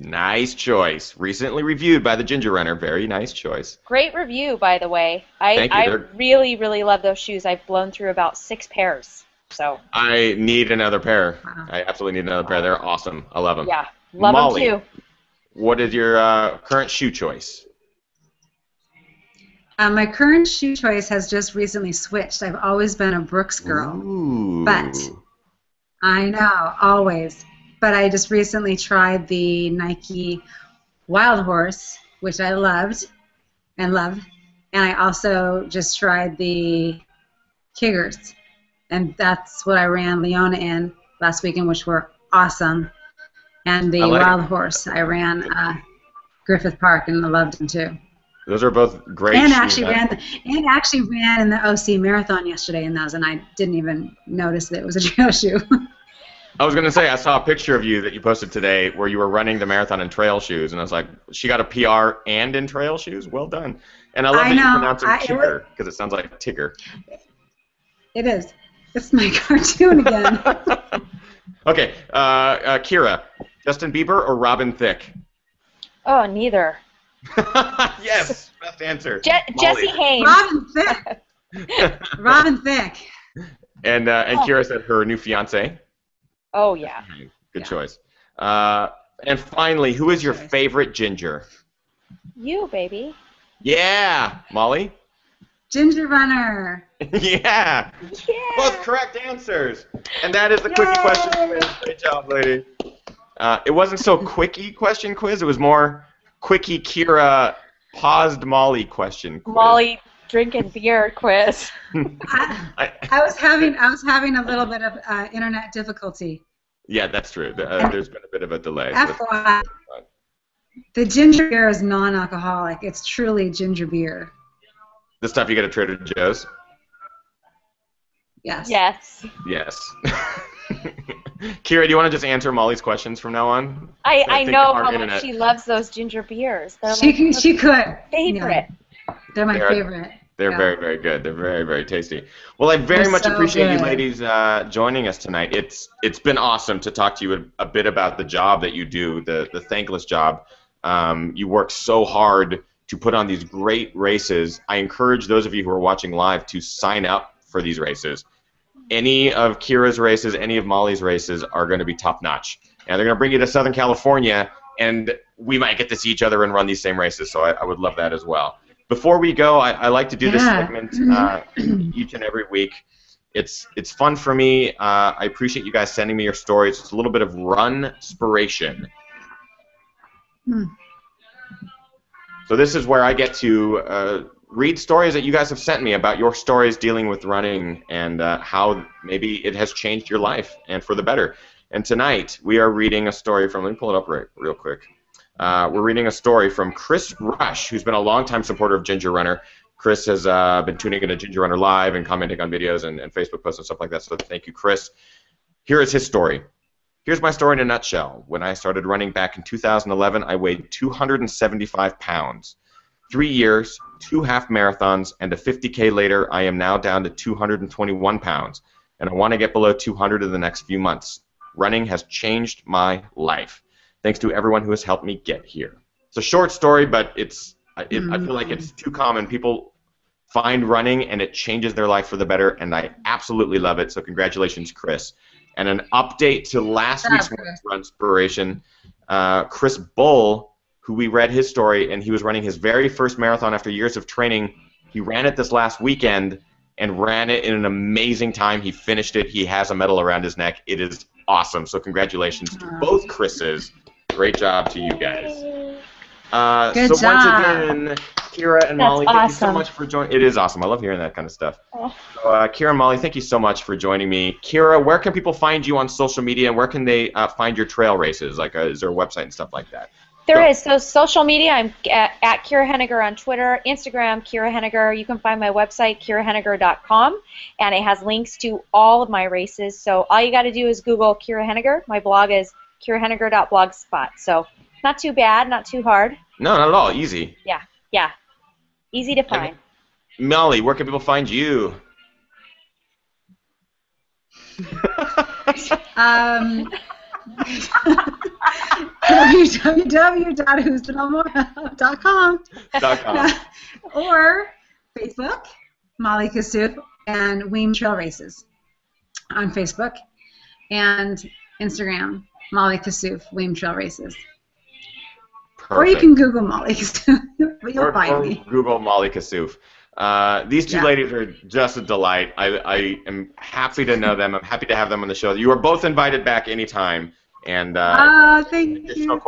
Nice choice. Recently reviewed by the Ginger Runner. Very nice choice. Great review, by the way. I really, really love those shoes. I've blown through about 6 pairs. So I need another pair. I absolutely need another pair. They're awesome. I love them. Yeah, love Molly, them too. What is your current shoe choice? My current shoe choice has just recently switched. I've always been a Brooks girl. Ooh. But I know, always. But I just recently tried the Nike Wild Horse, which I loved and love. And I also just tried the Kiggers. And that's what I ran Leona in last weekend, which were awesome. And the Wild Horse I ran Griffith Park, and I loved them too. Those are both great. And actually ran in the OC Marathon yesterday in those, and I didn't even notice that it was a trail shoe. I was going to say, I saw a picture of you that you posted today where you were running the marathon in trail shoes, and I was like, she got a PR and in trail shoes? Well done. And I love that you pronounce it Tigger, because it sounds like Tigger. It is. It's my cartoon again. Okay, Keira, Justin Bieber or Robin Thicke? Oh, neither. Yes, best answer. Jesse Haynes. Robin Thicke. Robin Thicke. And Keira said her new fiancé. Oh, yeah. Good choice. And finally, who is your favorite Ginger? You, baby. Yeah. Molly? Ginger Runner. Yeah. Yeah. Both correct answers. And that is the quickie question. Great job, lady. It wasn't so quickie question quiz. It was more quickie Keira paused Molly question quiz. Molly drinking beer quiz. I was having a little bit of internet difficulty. Yeah, that's true. There's been a bit of a delay. FYI, the ginger beer is non-alcoholic. It's truly ginger beer. The stuff you get at Trader Joe's? Yes. Yes. Yes. Keira, do you want to just answer Molly's questions from now on? I know how much she loves those ginger beers. They're she could. Favorite. Yeah. They're my favorite. They're very, very good. They're very, very tasty. Well, I very much appreciate you ladies joining us tonight. It's been awesome to talk to you a bit about the job that you do, the thankless job. You work so hard to put on these great races. I encourage those of you who are watching live to sign up for these races. Any of Keira's races, any of Molly's races are going to be top-notch. And they're going to bring you to Southern California, and we might get to see each other and run these same races, so I would love that as well. Before we go, I like to do this segment each and every week. It's fun for me. I appreciate you guys sending me your stories. It's a little bit of run-spiration. So this is where I get to read stories that you guys have sent me about your stories dealing with running and how maybe it has changed your life and for the better. And tonight we are reading a story from, let me pull it up real quick. We're reading a story from Chris Rush, who's been a longtime supporter of Ginger Runner. Chris has been tuning into Ginger Runner Live and commenting on videos and Facebook posts and stuff like that, so thank you, Chris. Here is his story. Here's my story in a nutshell. When I started running back in 2011, I weighed 275 pounds. 3 years, 2 half marathons, and a 50K later, I am now down to 221 pounds, and I want to get below 200 in the next few months. Running has changed my life. Thanks to everyone who has helped me get here. It's a short story, but I feel like it's too common. People find running, and it changes their life for the better, and I absolutely love it, so congratulations, Chris. And an update to last week's Runspiration, Chris Bull, who we read his story, and he was running his very first marathon after years of training. He ran it this last weekend and ran it in an amazing time. He finished it. He has a medal around his neck. It is awesome. So congratulations to both Chris's. Great job to you guys. Good job. Once again, Keira and Molly, thank you so much for joining. It is awesome. I love hearing that kind of stuff. So, Keira and Molly, thank you so much for joining me. Keira, where can people find you on social media, and where can they find your trail races? Like, is there a website and stuff like that? There is. So social media, I'm at Keira Henninger on Twitter, Instagram, Keira Henninger. You can find my website, KeiraHenninger.com, and it has links to all of my races. So all you got to do is Google Keira Henninger. My blog is KeiraHenninger.blogspot. So not too bad, not too hard. No, not at all. Easy. Yeah, yeah. Easy to find. And Molly, where can people find you? www.who'sinelmoro.com or Facebook, Molly Kassouf, and Weem Trail Races on Facebook, and Instagram, Molly Kassouf, Weem Trail Races. Perfect. Or you can Google Molly Kassouf, you'll find me. Google Molly Kassouf. These two ladies are just a delight. I am happy to know them. I'm happy to have them on the show. You are both invited back anytime. And thank you.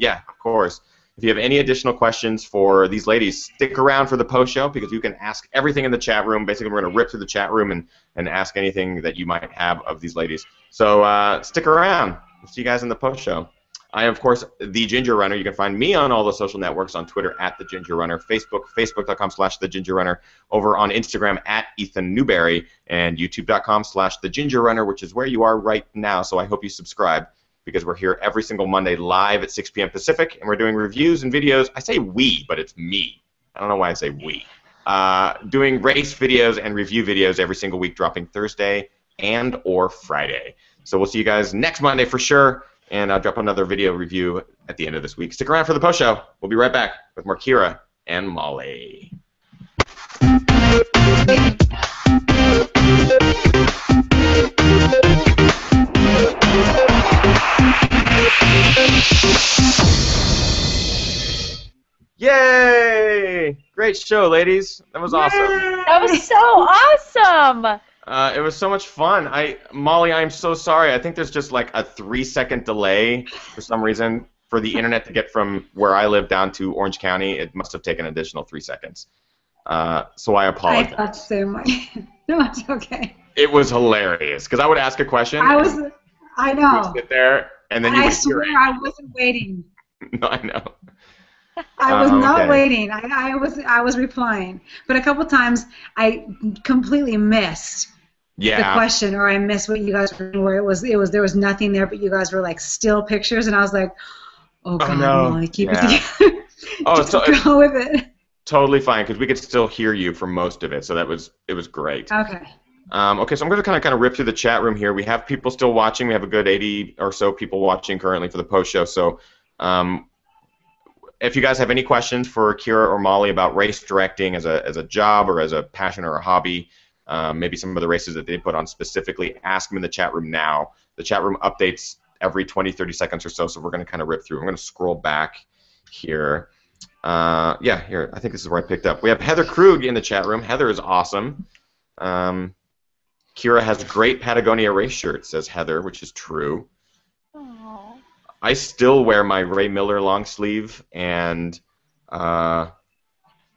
Yeah, of course. If you have any additional questions for these ladies, stick around for the post show, because you can ask everything in the chat room. Basically, we're going to rip through the chat room and ask anything that you might have of these ladies. So stick around. We'll see you guys in the post show. I am, of course, The Ginger Runner. You can find me on all the social networks, on Twitter, at The Ginger Runner, Facebook, facebook.com/TheGingerRunner, over on Instagram, at Ethan Newberry, and youtube.com/TheGingerRunner, which is where you are right now, so I hope you subscribe, because we're here every single Monday live at 6 p.m. Pacific, and we're doing reviews and videos. I say we, but it's me. I don't know why I say we. Doing race videos and review videos every single week, dropping Thursday and or Friday. So we'll see you guys next Monday for sure, and I'll drop another video review at the end of this week. Stick around for the post show. We'll be right back with more Keira and Molly. Yay! Great show, ladies. That was awesome. That was so awesome. It was so much fun. Molly, I'm so sorry. I think there's just like a 3-second delay for some reason for the internet to get from where I live down to Orange County. It must have taken an additional 3 seconds. So I apologize. I thought so much. No, it's okay. It was hilarious because I would ask a question. I know. Sit there, and then you I swear I wasn't waiting. No, I know. I was not waiting. I was replying, but a couple times I completely missed the question, or I missed what you guys were. Where it was there was nothing there, but you guys were like still pictures, and I was like, oh god, no. Molly, keep it together. Just go with it. Totally fine, because we could still hear you for most of it, so it was great. Okay. Okay, so I'm going to kind of rip through the chat room here. We have people still watching. We have a good 80 or so people watching currently for the post show. So if you guys have any questions for Keira or Molly about race directing as a job or as a passion or a hobby, maybe some of the races that they put on specifically, ask them in the chat room now. The chat room updates every 20, 30 seconds or so, so we're going to kind of rip through. I'm going to scroll back here. Yeah, here. I think this is where I picked up. We have Heather Krug in the chat room. Heather is awesome. Keira has great Patagonia race shirts, says Heather, which is true. Aww. I still wear my Ray Miller long sleeve and my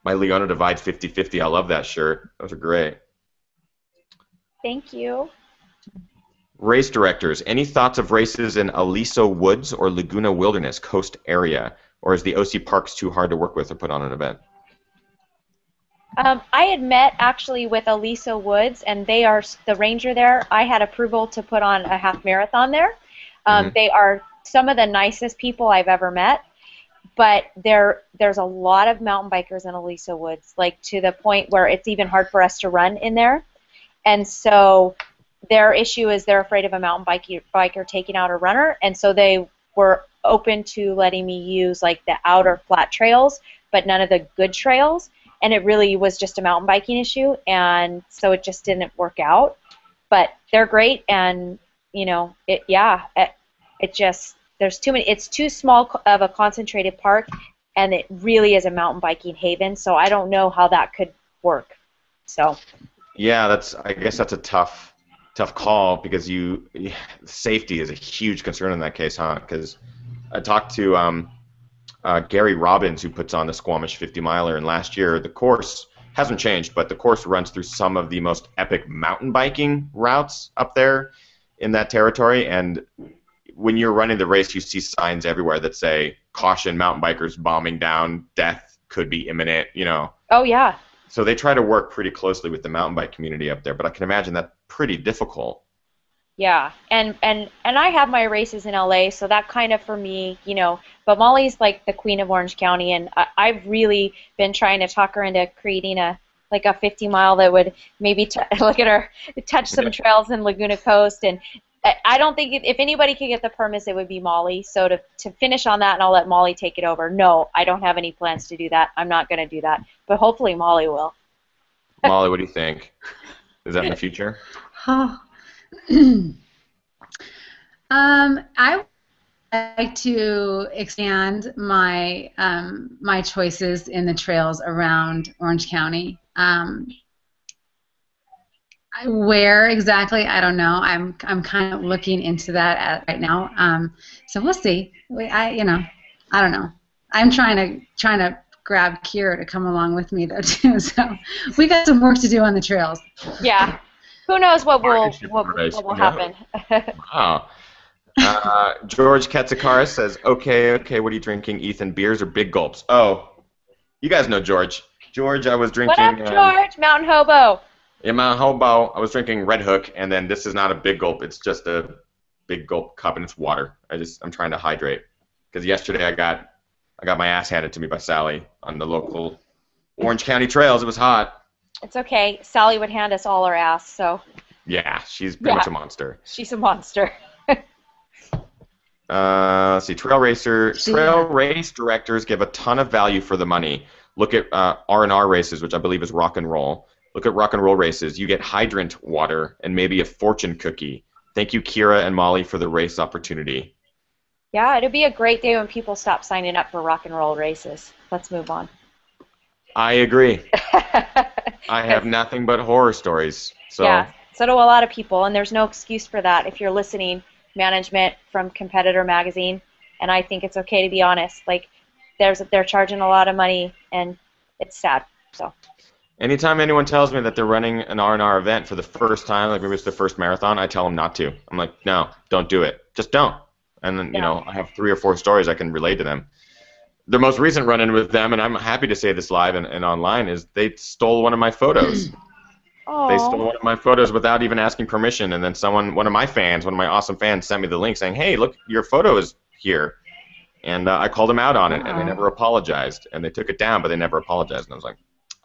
Leona Divide 50/50. I love that shirt. Those are great. Thank you. Race directors, any thoughts of races in Aliso Woods or Laguna Wilderness Coast area? or is the OC Parks too hard to work with or put on an event? I had met actually with Aliso Woods, and they are the ranger there. I had approval to put on a half marathon there. They are some of the nicest people I've ever met, but there's a lot of mountain bikers in Aliso Woods, like to the point where it's even hard for us to run in there. And so their issue is they're afraid of a mountain biker taking out a runner, and so they were open to letting me use like the outer flat trails, but none of the good trails. And it really was just a mountain biking issue, and so it just didn't work out. But they're great, and you know, it just there's too many. It's too small of a concentrated park, and it really is a mountain biking haven. So I don't know how that could work. So yeah, I guess that's a tough call, because safety is a huge concern in that case, huh? Because I talked to Gary Robbins, who puts on the Squamish 50-miler, and last year the course hasn't changed, but the course runs through some of the most epic mountain biking routes up there in that territory, and when you're running the race, you see signs everywhere that say, caution, mountain bikers bombing down, death could be imminent, you know. Oh, yeah. So they try to work pretty closely with the mountain bike community up there, but I can imagine that's pretty difficult. Yeah, and I have my races in LA, so that kind of for me, you know, but Molly's like the queen of Orange County, and I've really been trying to talk her into creating a 50-mile that would maybe touch some trails in Laguna Coast, and I don't think if anybody could get the permits, it would be Molly, so to finish on that, and I'll let Molly take it over. No, I don't have any plans to do that. I'm not going to do that, but hopefully Molly will. Molly, what do you think? Is that in the future? Huh. I would like to expand my my choices in the trails around Orange County. Where exactly? I don't know. I'm kind of looking into that right now. So we'll see. I don't know. I'm trying to grab Keira to come along with me though too. So we got some work to do on the trails. Yeah. Who knows what will happen? Wow. George Katsakara says, okay, what are you drinking, Ethan? Beers or big gulps? Oh, you guys know George. George, I was drinking... What up, George? Mountain Hobo. Yeah, Mountain Hobo. I was drinking Red Hook, and then this is not a big gulp. It's just a big gulp cup, and it's water. I'm trying to hydrate. Because yesterday I got my ass handed to me by Sally on the local Orange County trails. It was hot. It's okay. Sally would hand us all her ass, so... Yeah, she's pretty much a monster. She's a monster. Let's see. Trail race directors give a ton of value for the money. Look at R&R races, which I believe is Rock and Roll. Look at Rock and Roll races. You get hydrant water and maybe a fortune cookie. Thank you, Keira and Molly, for the race opportunity. Yeah, it'll be a great day when people stop signing up for Rock and Roll races. Let's move on. I agree. I have nothing but horror stories. So. Yeah, so do a lot of people, and there's no excuse for that. If you're listening, management from Competitor Magazine, and I think it's okay to be honest. Like, they're charging a lot of money, and it's sad. So. Anytime anyone tells me that they're running an R&R event for the first time, like maybe it's their first marathon, I tell them not to. I'm like, no, don't do it. Just don't. And then, you know, I have 3 or 4 stories I can relate to them. The most recent run-in with them, and I'm happy to say this live and online, is they stole one of my photos. Aww. They stole one of my photos without even asking permission, and then one of my awesome fans, sent me the link saying, hey, look, your photo is here. And I called them out on it, and they never apologized. And they took it down, but they never apologized. And I was like,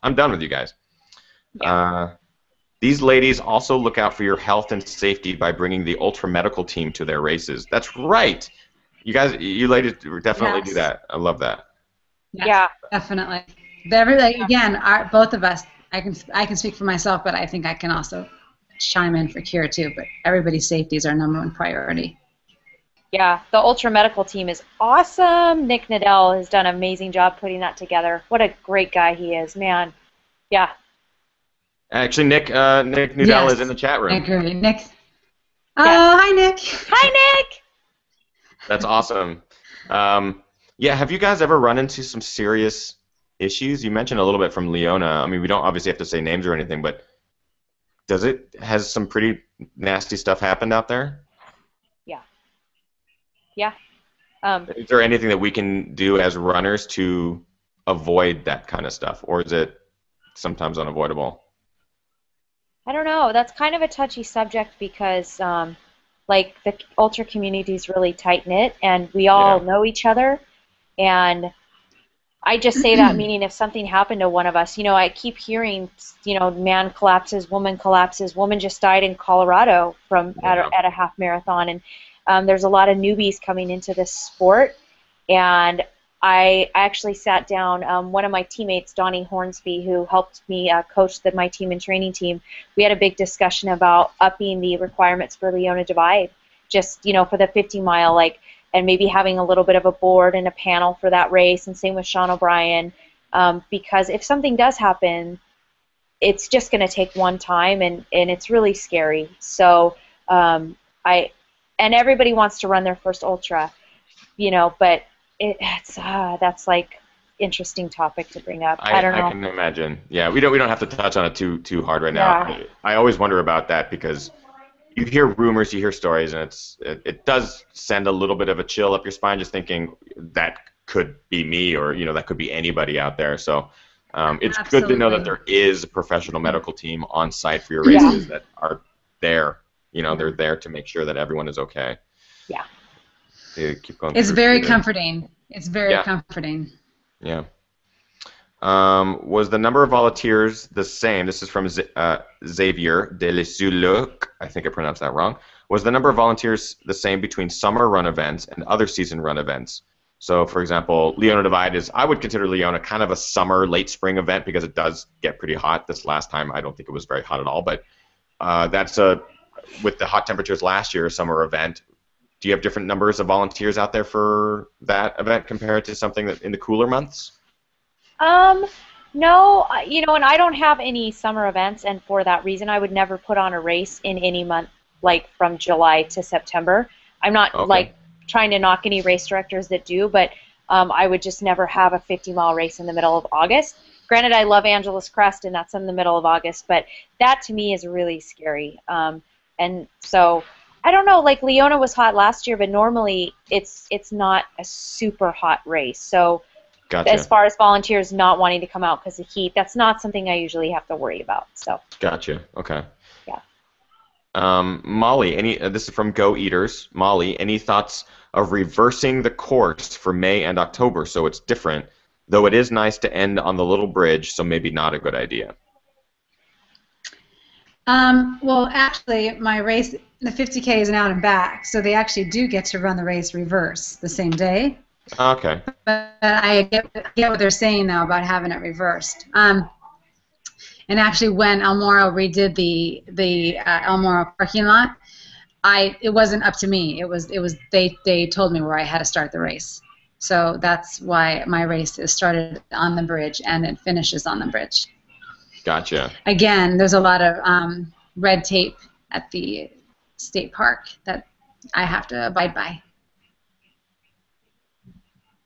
I'm done with you guys. Yeah. These ladies also look out for your health and safety by bringing the ultra-medical team to their races. That's right. You guys, you ladies definitely do that. I love that. Yes, yeah, definitely. Again, both of us. I can speak for myself, but I think I can also chime in for Keira too. But everybody's safety is our #1 priority. Yeah, the ultra medical team is awesome. Nick Nadell has done an amazing job putting that together. What a great guy he is, man. Yeah. Actually, Nick Nadell is in the chat room. I agree, Nick. Yes. Oh, hi, Nick. Hi, Nick. That's awesome. Yeah, have you guys ever run into some serious issues? You mentioned a little bit from Leona. I mean, we don't obviously have to say names or anything, but has some pretty nasty stuff happened out there? Yeah. Yeah. Is there anything that we can do as runners to avoid that kind of stuff, or is it sometimes unavoidable? I don't know. That's kind of a touchy subject because, like, the ultra community is really tight-knit, and we all know each other, and I just say that meaning if something happened to one of us, you know, I keep hearing, you know, man collapses, woman just died in Colorado from at a half marathon, and there's a lot of newbies coming into this sport, and I actually sat down, one of my teammates, Donnie Hornsby, who helped me coach my team and training team, we had a big discussion about upping the requirements for Leona Divide, just, you know, for the 50-mile, like, and maybe having a little bit of a board and a panel for that race, and same with Sean O'Brien, because if something does happen, it's just going to take one time, and it's really scary. So and everybody wants to run their first ultra, you know, but that's like interesting topic to bring up. I don't know. I can imagine. Yeah, we don't have to touch on it too hard right now. I always wonder about that because you hear rumors, you hear stories, and it does send a little bit of a chill up your spine just thinking that could be me, or you know, that could be anybody out there. So it's good to know that there is a professional medical team on site for your races that are there. You know, they're there to make sure that everyone is okay. Yeah. Keep going. It's very comforting. It's very comforting. Yeah. Was the number of volunteers the same? This is from Xavier de Lesuluk. I think I pronounced that wrong. Was the number of volunteers the same between summer run events and other season run events? So, for example, Leona Divide is, I would consider Leona kind of a summer, late spring event because it does get pretty hot. This last time, I don't think it was very hot at all, but that's with the hot temperatures last year, a summer event. Do you have different numbers of volunteers out there for that event compared to something that in the cooler months? No, you know, and I don't have any summer events, and for that reason, I would never put on a race in any month, like from July to September. I'm not, like, trying to knock any race directors that do, but I would just never have a 50-mile race in the middle of August. Granted, I love Angeles Crest, and that's in the middle of August, but that to me is really scary. And so, I don't know, like, Leona was hot last year, but normally it's not a super hot race, so... Gotcha. As far as volunteers not wanting to come out because of heat, that's not something I usually have to worry about. So. Gotcha. Okay. Yeah. Molly, this is from Go Eaters. Molly, any thoughts of reversing the course for May and October so it's different? Though it is nice to end on the little bridge, so maybe not a good idea. Well, actually, my race, the 50K is an out and back, so they actually do get to run the race reverse the same day. Okay. But I get what they're saying, though, about having it reversed. And actually, when El Moro redid the El Moro parking lot, it wasn't up to me. It was they told me where I had to start the race. So that's why my race is started on the bridge and it finishes on the bridge. Gotcha. Again, there's a lot of red tape at the state park that I have to abide by.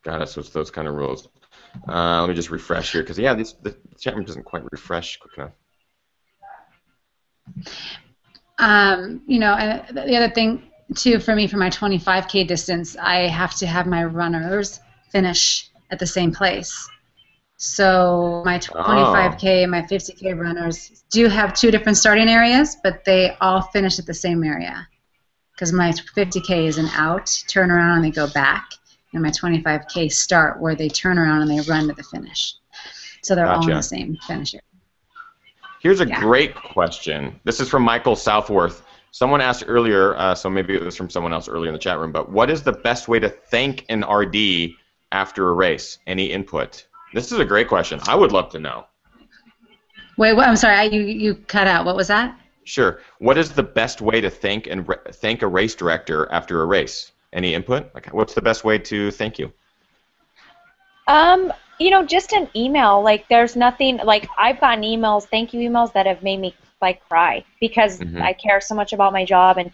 Got it. So it's those kind of rules. Let me just refresh here because the chat room doesn't quite refresh quick enough. You know, and the other thing too for me for my 25K distance, I have to have my runners finish at the same place. So my 25K and my 50K runners do have two different starting areas, but they all finish at the same area because my 50K is an out, turn around, and they go back. And my 25K start where they turn around and they run to the finish. So they're all in the same finish area. Here's a great question. This is from Michael Southworth. Someone asked earlier, so maybe it was from someone else earlier in the chat room, but what is the best way to thank an RD after a race? Any input? This is a great question. I would love to know. Wait, what? I'm sorry. You cut out. What was that? Sure. What is the best way to thank a race director after a race? Any input? Like, what's the best way to thank you? You know, just an email. Like, there's nothing. Like, I've gotten emails, thank you emails, that have made me like cry because I care so much about my job, and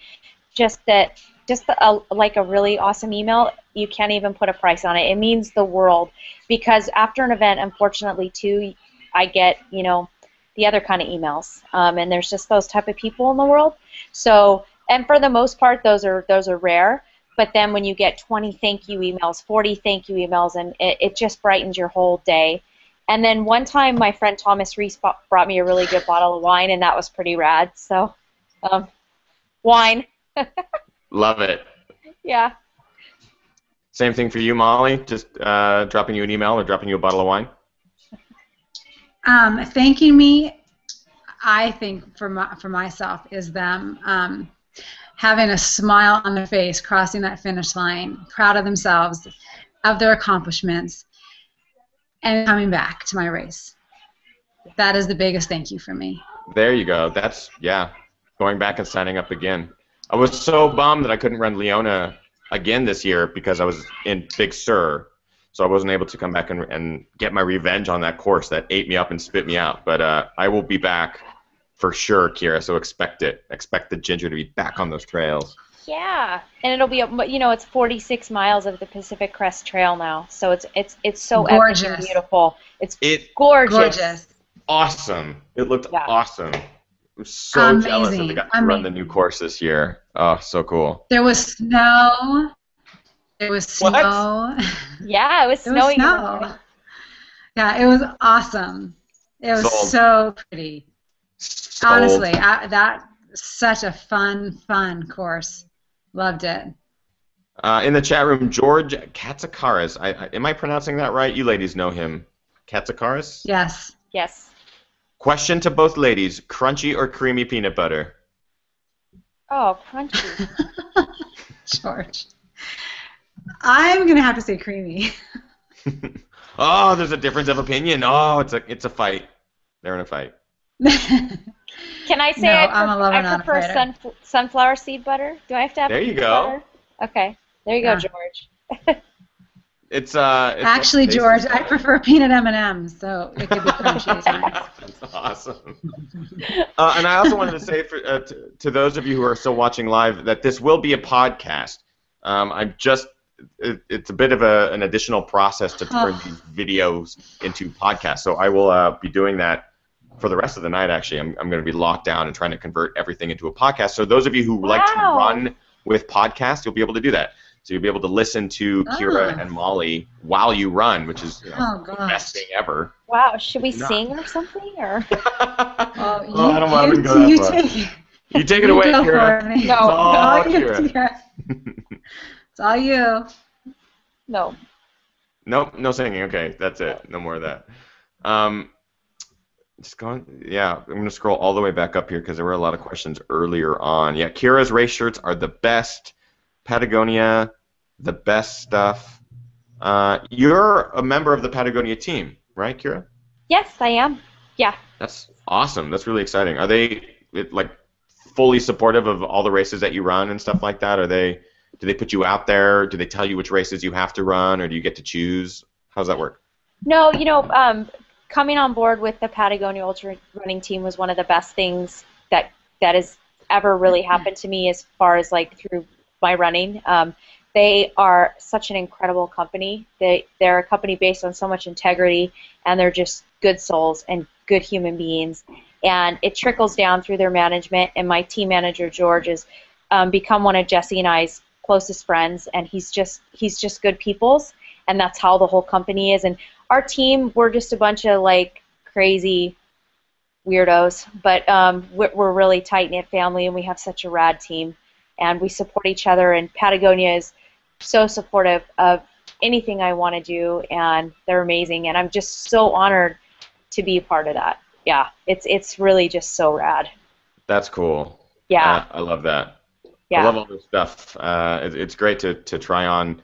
just a really awesome email. You can't even put a price on it. It means the world because after an event, unfortunately, too, I get the other kind of emails, and there's just those type of people in the world. So, and for the most part, those are rare. but then when you get 20 thank you emails, 40 thank you emails, and it just brightens your whole day. And then one time my friend Thomas Reese brought me a really good bottle of wine, and that was pretty rad. So, wine. Love it. Yeah. Same thing for you, Molly, just dropping you an email or dropping you a bottle of wine? Thanking me, I think, for myself is them having a smile on their face, crossing that finish line, proud of themselves, of their accomplishments, and coming back to my race. That is the biggest thank you for me. There you go. That's, yeah, going back and signing up again. I was so bummed that I couldn't run Leona again this year because I was in Big Sur, so I wasn't able to come back and get my revenge on that course that ate me up and spit me out. But I will be back for sure, Keira, so expect it. Expect the Ginger to be back on those trails. Yeah, and it'll be, you know, it's 46 miles of the Pacific Crest Trail now, so it's so gorgeous. Epic and beautiful. It's gorgeous. Gorgeous. Awesome. It looked awesome. I'm so jealous that they got to run the new course this year. Oh, so cool. There was snow. It was snow. What? Yeah, it was snowing. Snow. Yeah, it was awesome. It was so pretty. Sold. Honestly, that such a fun course. Loved it. In the chat room, George Katsakaris. Am I pronouncing that right? You ladies know him. Katsakaris? Yes. Yes. Question to both ladies, crunchy or creamy peanut butter? Oh, crunchy. George. I'm going to have to say creamy. Oh, there's a difference of opinion. Oh, it's a fight. They're in a fight. Can I say I prefer sunflower seed butter? Do I have to have there you go. Butter? Okay. There you go, George. It's actually, George, I prefer peanut M&Ms, so it could be crunchy. That's awesome. And I also wanted to say to those of you who are still watching live that this will be a podcast. It's a bit of an additional process to turn these videos into podcasts, so I will be doing that for the rest of the night, actually. I'm going to be locked down and trying to convert everything into a podcast. So those of you who like to run with podcasts, you'll be able to do that. So you'll be able to listen to Keira and Molly while you run, which is the best thing ever. Wow, should we sing or something? Or I don't want to go that far. You take it away, Keira. No, it's all Keira. It's all you. No. Nope, no singing. Okay, that's it. No more of that. I'm going to scroll all the way back up here because there were a lot of questions earlier on. Yeah, Keira's race shirts are the best. Patagonia, the best stuff. You're a member of the Patagonia team, right, Keira? Yes, I am. Yeah. That's awesome. That's really exciting. Are they like fully supportive of all the races that you run and stuff like that? Do they put you out there? Do they tell you which races you have to run, or do you get to choose? How's that work? No, you know, coming on board with the Patagonia Ultra Running team was one of the best things that has ever really happened to me as far as like through my running. They are such an incredible company. They're a company based on so much integrity, and they're just good souls and good human beings. And it trickles down through their management, and my team manager, George, has become one of Jesse and I's closest friends, and he's just good peoples, and that's how the whole company is. And our team, we're just a bunch of like crazy weirdos, but we're really tight-knit family, and we have such a rad team. And we support each other, and Patagonia is so supportive of anything I want to do, and they're amazing, and I'm just so honored to be a part of that. Yeah, it's really just so rad. That's cool. Yeah. I love that. Yeah. I love all this stuff. It's great to try on,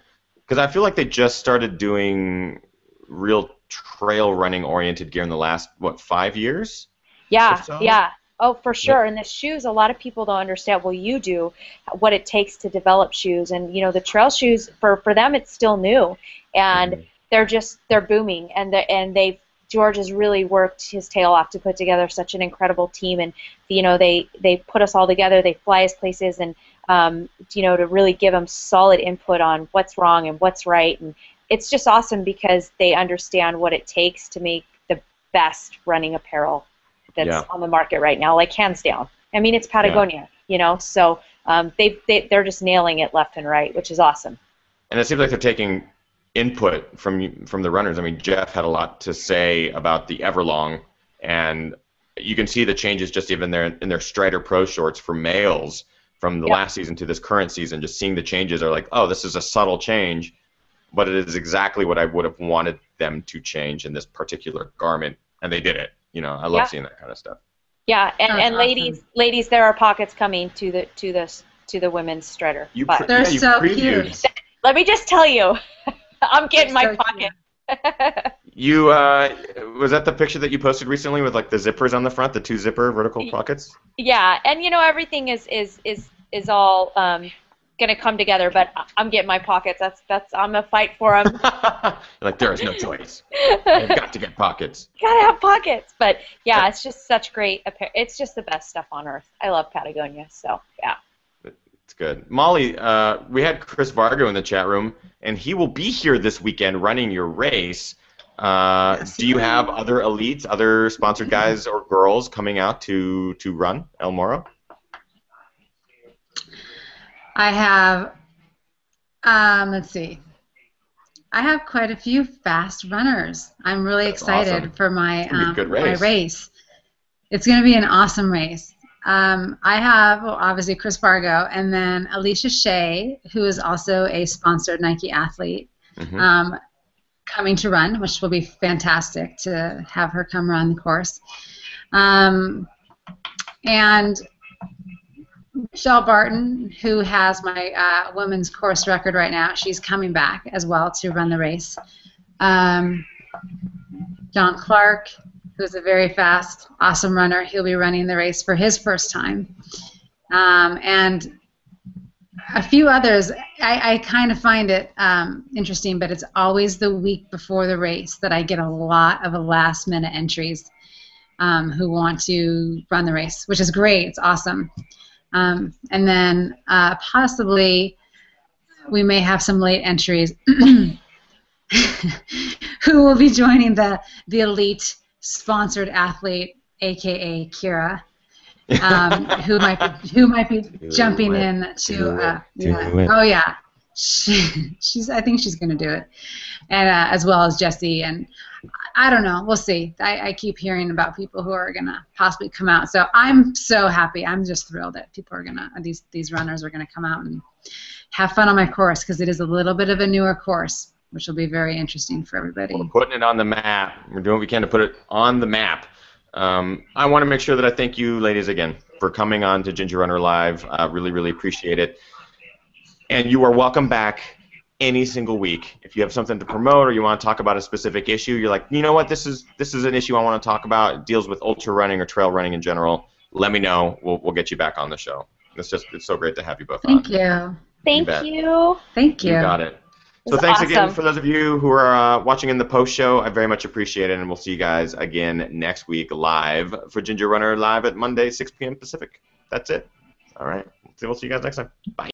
because I feel like they just started doing real trail running oriented gear in the last, what, 5 years? Yeah, so? Yeah. Oh, for sure. And the shoes, a lot of people don't understand, well, you do, what it takes to develop shoes. And, you know, the trail shoes, for them, it's still new. And they're booming. And George has really worked his tail off to put together such an incredible team. And, you know, they put us all together. They fly us places and, you know, to really give them solid input on what's wrong and what's right. And it's just awesome because they understand what it takes to make the best running apparel that's on the market right now, like hands down. I mean, it's Patagonia. you know. So they're just nailing it left and right, which is awesome. And it seems like they're taking input from the runners. I mean, Jeff had a lot to say about the Everlong, and you can see the changes just even in their Strider Pro shorts for males from the last season to this current season. Just seeing the changes are like, oh, this is a subtle change, but it is exactly what I would have wanted them to change in this particular garment, and they did it. You know, I love seeing that kind of stuff. Yeah, and awesome. ladies, there are pockets coming to the women's Strider. They're so cute. Let me just tell you, I'm getting my pocket. You was that the picture that you posted recently with like the zippers on the front, the two zipper vertical pockets? Yeah, and you know everything is all going to come together, but I'm getting my pockets. That's I'm gonna fight for them. Like there is no choice. I've got to get pockets. You gotta have pockets, but yeah, it's just such great. It's just the best stuff on earth. I love Patagonia, so yeah. It's good. Molly, we had Chris Vargo in the chat room, and he will be here this weekend running your race. Yes, do you have other elites, other sponsored guys or girls coming out to run El Moro? I have, let's see, I have quite a few fast runners. I'm really excited for my race. It's going to be an awesome race. I have, well, obviously, Chris Vargo, and then Alicia Shea, who is also a sponsored Nike athlete, coming to run, which will be fantastic to have her come run the course. And Michelle Barton, who has my women's course record right now, she's coming back as well to run the race. John Clark, who's a very fast, awesome runner. He'll be running the race for his first time. And a few others. I kind of find it interesting, but it's always the week before the race that I get a lot of last-minute entries who want to run the race, which is great. It's awesome. And then possibly we may have some late entries who will be joining the elite sponsored athlete, aka Keira, who might be jumping in to she's I think she's going to do it, and as well as Jesse, and I don't know, we'll see. I keep hearing about people who are going to possibly come out, so I'm so happy. I'm just thrilled that people are going to these runners are going to come out and have fun on my course, because it is a little bit of a newer course, which will be very interesting for everybody. We're putting it on the map. We're doing what we can to put it on the map. I want to make sure that I thank you, ladies, again, for coming on to Ginger Runner Live. I really, really appreciate it. And you are welcome back any single week. If you have something to promote or you want to talk about a specific issue, you're like, you know what, this is an issue I want to talk about. It deals with ultra running or trail running in general. Let me know. We'll get you back on the show. It's so great to have you both on. Thank you. Thank you. Thank you. You got it. So thanks again for those of you who are watching in the post show. I very much appreciate it, and we'll see you guys again next week live for Ginger Runner Live at Monday, 6 p.m. Pacific. That's it. All right. We'll see you guys next time. Bye.